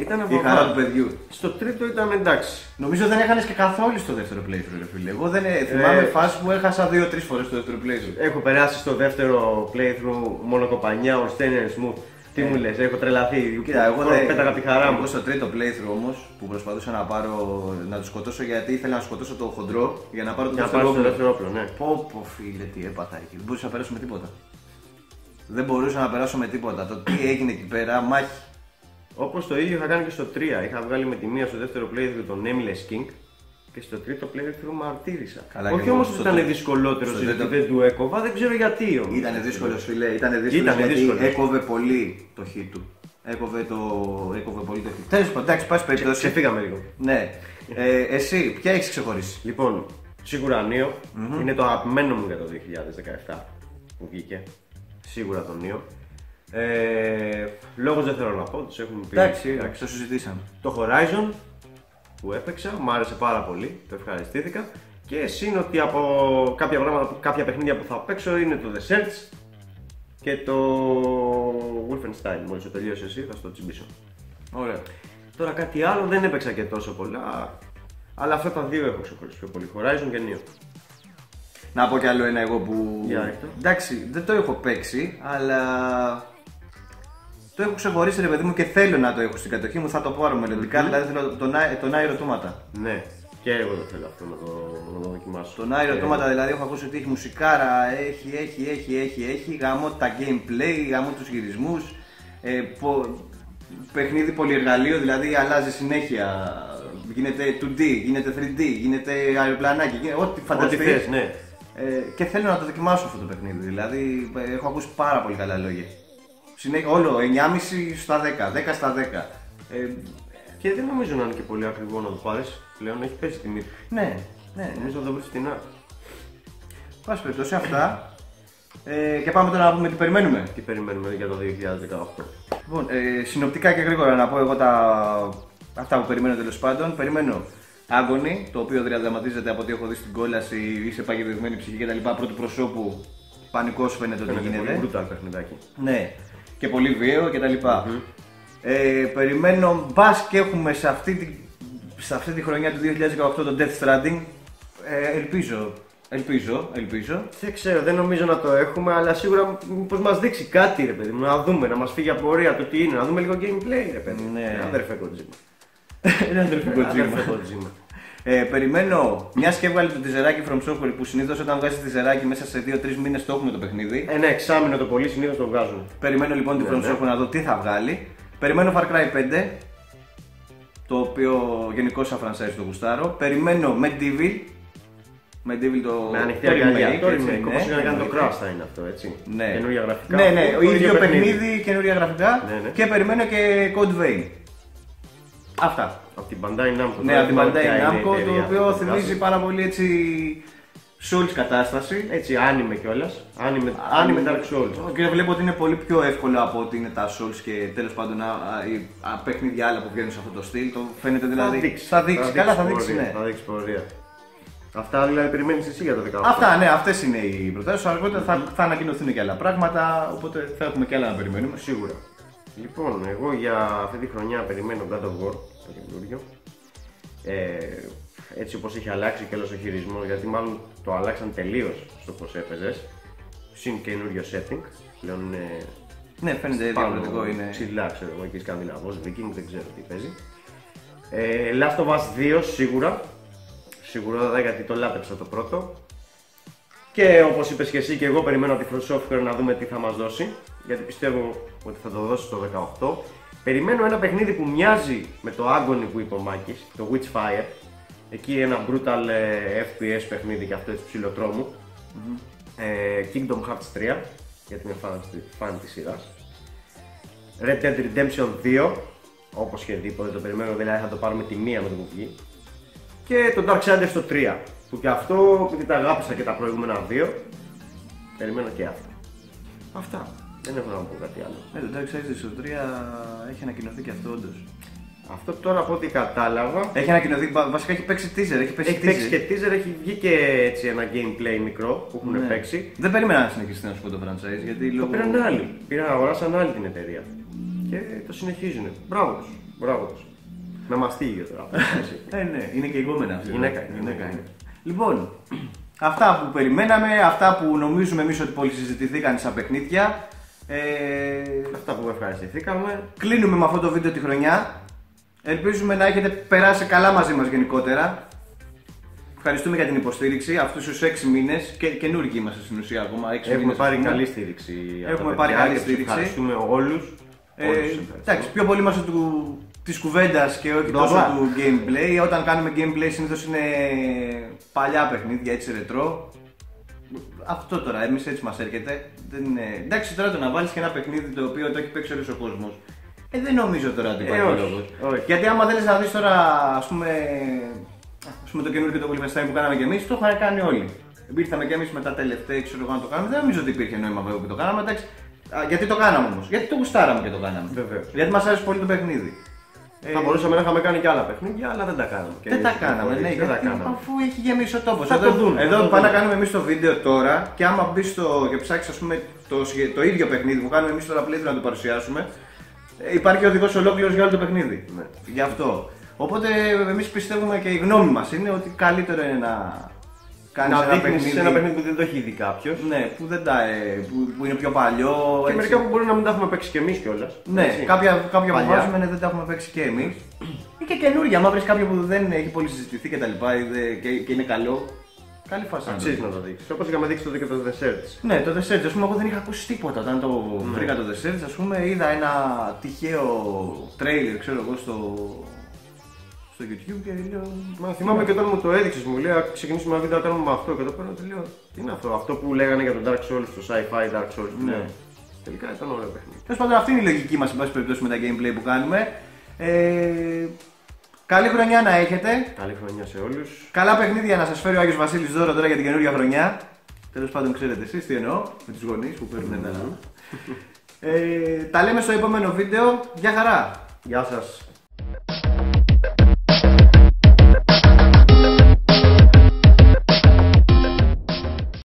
ήταν η χαρά του παιδιού. Στο τρίτο ήταν εντάξει. Νομίζω δεν έχανες και καθόλου στο δεύτερο playthrough, φίλε. Εγώ δεν θυμάμαι φάση που έχασα 2-3 φορές στο δεύτερο playthrough. Έχω περάσει στο δεύτερο playthrough μονοκοπανιά, ο Στένερς μου. Τι μου λες, έχω τρελαθεί. Κοίτα, εγώ πέταγα τη χαρά μου. Εγώ στο τρίτο playthrough όμως που προσπαθούσα να το σκοτώσω γιατί ήθελα να σκοτώσω το χοντρό για να πάρω το δεύτερο όπλο. Πω φίλε, τι έπαθα εκεί. Δεν μπορούσα να περάσω με τίποτα. Δεν μπορούσα να περάσω με τίποτα. Το τι έγινε εκεί πέρα, μάχη. Όπως το ίδιο είχα κάνει και στο 3. Είχα βγάλει με τη μία στο δεύτερο playthrough τον Nameless King και στο τρίτο playthrough μαρτύρησα. Καλά, όχι όμως ήταν δυσκολότερο, γιατί δεν του έκοβα, δεν ξέρω γιατί όμως. Ήταν δύσκολο, φίλε. Ήταν δύσκολο. Έκοβε πολύ το χ του. Έκοβε πολύ το χ του. Τέλος πάντων, εντάξει, πάση περιπτώσει. Ξεφύγαμε λίγο. Ναι. Εσύ, ποια έχεις ξεχωρίσει? Λοιπόν, σίγουρα Νίο είναι το αγαπημένο μου για το 2017 που βγήκε. Σίγουρα τον Νίο. Λόγος δεν θέλω να πω, τους έχουμε πει. Εντάξει, το συζητήσαμε. Το Horizon που έπαιξα, μου άρεσε πάρα πολύ, το ευχαριστήθηκα. Και σύν ότι από κάποια παιχνίδια που θα παίξω είναι το The Search και το Wolfenstein. Μόλις το τελείωσε εσύ, θα στο τσιμπήσω. Ωραία. Τώρα κάτι άλλο δεν έπαιξα και τόσο πολλά, αλλά αυτά τα δύο έχω ξεχωρίσει πιο πολύ. Horizon και Νίο. Να πω κι άλλο ένα εγώ που. Εντάξει, δεν το έχω παίξει, αλλά το έχω ξεχωρίσει ρε παιδί μου και θέλω να το έχω στην κατοχή μου. Θα το πω αρμελοντικά, δηλαδή θέλω τον αερωτούματα. Ναι, και εγώ το θέλω αυτό να το δοκιμάσω. Τον αερωτούματα, δηλαδή έχω ακούσει ότι έχει μουσικάρα, έχει γάμο τα gameplay, γάμο τους γυρισμούς. Παιχνίδι πολυεργαλείο, δηλαδή αλλάζει συνέχεια. Γίνεται 2D, γίνεται 3D, γίνεται αεροπλανάκι, ό,τι φανταστείς. Ναι. Και θέλω να το δοκιμάσω αυτό το παιχνίδι. Δηλαδή, έχω ακούσει πάρα πολύ καλά λόγια. Όλο 9,5 στα 10, 10 στα 10. Και δεν νομίζω να είναι και πολύ ακριβό να το πάρεις. Πλέον έχει πέσει τιμή. Ναι, ναι. Νομίζω να το βρεις στην άκρη. Πάση περιπτώσει, αυτά. Και πάμε τώρα να δούμε τι περιμένουμε. Τι περιμένουμε για το 2018. Λοιπόν, συνοπτικά και γρήγορα να πω εγώ αυτά που περιμένω τέλος πάντων. Περιμένω Agony, το οποίο διαδραματίζεται από ό,τι έχω δει στην κόλαση, είσαι παγιδευμένη ψυχή κτλ. Πρώτου προσώπου, πανικός φαίνεται ότι γίνεται. Πολύ brutal παιχνιδάκι. Ναι, και πολύ βίαιο κτλ. Περιμένω, μπας και έχουμε σε αυτή τη χρονιά του 2018 το Death Stranding. Ελπίζω. Δεν ξέρω, δεν νομίζω να το έχουμε, αλλά σίγουρα πως μας δείξει κάτι ρε παιδί μου, να δούμε, να μας φύγει από πορεία το τι είναι, να δούμε λίγο gameplay ρε παιδί μου. Ναι, αδερφέ Kojima. Είναι αδερφέ Kojima. Περιμένω, μια και έβγαλε το τιζεράκι From Software που συνήθως όταν βγάζει τιζεράκι μέσα σε 2-3 μήνες το έχουμε το παιχνίδι. Ένα εξάμηνο το πολύ συνήθως το βγάζουν. Περιμένω λοιπόν τη From Software να δω τι θα βγάλει. Περιμένω Far Cry 5, το οποίο γενικώς σαν franchise το γουστάρω. Περιμένω Medieval το remake, όπως είναι να κάνει το Crash θα είναι αυτό, έτσι, καινούργια γραφικά. Ναι, ναι, ο ίδιο παιχνίδι, καινούργια γραφικά και περιμένω και Code Vein. Αυτά. Από την Bandai Namco. Ναι, από την Bandai Namco, το οποίο θυμίζει πάρα πολύ έτσι Souls κατάσταση. Έτσι, άνιμε κιόλας. Άνιμε Dark Souls. Και βλέπω ότι είναι πολύ πιο εύκολο από ότι είναι τα Souls και τέλος πάντων παιχνίδια άλλα που βγαίνουν σε αυτό το στυλ. Το φαίνεται δηλαδή. Θα δείξει. Καλά, θα δείξει. Θα δείξει πορεία. Αυτά δηλαδή περιμένεις εσύ για το 2018. Αυτά, ναι, αυτές είναι οι προτάσεις. Αργότερα θα ανακοινωθούν και άλλα πράγματα. Οπότε θα έχουμε και άλλα να περιμένουμε σίγουρα. Λοιπόν, εγώ για αυτή τη χρονιά περιμένω God of War, το καινούριο. Έτσι όπως έχει αλλάξει και όλος ο χειρισμός, γιατί μάλλον το αλλάξαν τελείως στο πώς έπαιζες. Συν καινούριο setting, πλέον είναι. Ναι, φαίνεται διαφορετικό, είναι. Ψηλά, ξέρω εγώ, εκεί Σκανδιναβός, Viking, δεν ξέρω τι παίζει. Last of Us 2 σίγουρα. Σίγουρα γιατί το λάτρεψα το πρώτο. Και όπως είπες και εσύ, και εγώ περιμένω από τη From Software να δούμε τι θα μας δώσει. Γιατί πιστεύω ότι θα το δώσει το 18. Περιμένω ένα παιχνίδι που μοιάζει με το Agony που είπε ο Μάκης, το Witchfire. Εκεί ένα brutal FPS παιχνίδι και αυτό έτσι ψιλοτρόμου. Kingdom Hearts 3, γιατί είμαι φαν της σειράς. Red Dead Redemption 2, όπως και δίποτε το περιμένω, δηλαδή θα το πάρουμε τη μία με το που βγει. Και το Darksiders στο 3, που και αυτό, επειδή τα αγάπησα και τα προηγούμενα δύο, περιμένω και αυτό. Αυτά. Δεν έχω να πω κάτι άλλο. Ναι, το Darksiders στο 3 έχει ανακοινωθεί και αυτό όντως. Αυτό τώρα από ό,τι κατάλαβα... Έχει ανακοινωθεί, βασικά έχει παίξει teaser. Έχει παίξει και teaser, έχει βγει και έτσι ένα gameplay μικρό που έχουν παίξει. Δεν περίμενα να συνεχίσει να σου πω το franchise, γιατί λόγω... Το πήραν άλλοι, αγοράσαν άλλη την εταιρεία και το συνεχίζουν. Μπράβο τους, μπράβο τους. Να μας τύγει τώρα. Ναι, είναι και η επόμενα αυτή. Γυναίκα είναι. Λοιπόν, αυτά που περιμέναμε, αυτά που νομίζουμε εμείς ότι πολύ συζητηθήκαν σαν παιχνίδια. Αυτά που ευχαριστηθήκαμε. Κλείνουμε με αυτό το βίντεο τη χρονιά. Ελπίζουμε να έχετε περάσει καλά μαζί μας γενικότερα. Ευχαριστούμε για την υποστήριξη αυτούς τους 6 μήνες και καινούργοι είμαστε στην ουσία ακόμα. Έχουμε πάρει καλή στήριξη. Έχουμε πάρει καλή στήριξη. Ευχαριστούμε όλους. Εντάξει, πιο πολύ είμαστε της κουβέντας και όχι τόσο του gameplay. Όταν κάνουμε gameplay συνήθως είναι παλιά παιχνίδια, έτσι ρετρό. Αυτό τώρα, εμείς έτσι μας έρχεται. Δεν είναι... Εντάξει, τώρα το να βάλεις και ένα παιχνίδι το οποίο το έχει παίξει όλος ο κόσμος. Δεν νομίζω τώρα ότι υπάρχει λόγος. Γιατί άμα θέλεις να δεις τώρα, ας πούμε το καινούργιο και το Wolfenstein που κάναμε και εμείς, το είχαν κάνει όλοι. Ήρθαμε και εμείς με τα τελευταία, ξέρω εγώ να το κάνουμε. Δεν νομίζω ότι υπήρχε νόημα βέβαια που το κάναμε. Εντάξει, γιατί το κάναμε όμως. Γιατί το γουστάραμε και το κάναμε. Βεβαίως. Γιατί μας άρεσε πολύ το παιχνίδι. Θα μπορούσαμε να είχαμε κάνει και άλλα παιχνίδια, αλλά δεν τα κάναμε. Δεν τα κάναμε, ναι, αφού έχει γεμίσει ο τόπος. Εδώ πάμε να κάνουμε εμείς το βίντεο τώρα και άμα μπει και ψάξει το ίδιο παιχνίδι που κάνουμε εμείς τώρα πλέον να το παρουσιάσουμε, υπάρχει οδηγός ολόκληρος για όλο το παιχνίδι. Ναι. Γι' αυτό. Οπότε εμείς πιστεύουμε και η γνώμη μας είναι ότι καλύτερο είναι να κάνεις ένα παιχνίδι που δεν το έχει δει κάποιος. Ναι, που είναι πιο παλιό. Και έτσι. Μερικά που μπορεί να μην τα έχουμε παίξει κι εμείς κιόλας. Ναι, κάποια που βάζουμε δεν τα έχουμε παίξει κι εμείς. Ή και καινούργια. Αν βρεις κάποια που δεν έχει πολύ συζητηθεί και τα λοιπά και είναι καλό. Καλή φάση. Αξίζει να το δείξεις. Όπως είχαμε δείξει τότε και το Desserts. Ναι, το Desserts. Ας πούμε, εγώ δεν είχα ακούσει τίποτα όταν το βρήκα το Desserts. Ας πούμε, είδα ένα τυχαίο trailer, ξέρω εγώ, στο YouTube και λέω. Μα θυμάμαι και όταν μου το έδειξες, μου λέει ξεκινήσουμε ένα βίντεο να κάνουμε αυτό. Και το πέρα το λέω. Τι είναι αυτό. Αυτό που λέγανε για τον Dark Souls, το sci-fi Dark Souls. Ναι. Τελικά ήταν ωραίο παιχνίδι. Τέλος πάντων, αυτή είναι η λογική μας, εν πάση περιπτώσει, με τα gameplay που κάνουμε. Καλή χρονιά να έχετε. Καλή χρονιά σε όλους. Καλά παιχνίδια να σας φέρει ο Άγιος Βασίλης δώρο τώρα για την καινούργια χρονιά. Τέλος πάντων, ξέρετε εσείς τι εννοώ με τους γονείς που παίρνουν ένα. Τα λέμε στο επόμενο βίντεο. Γεια χαρά. Γεια σας.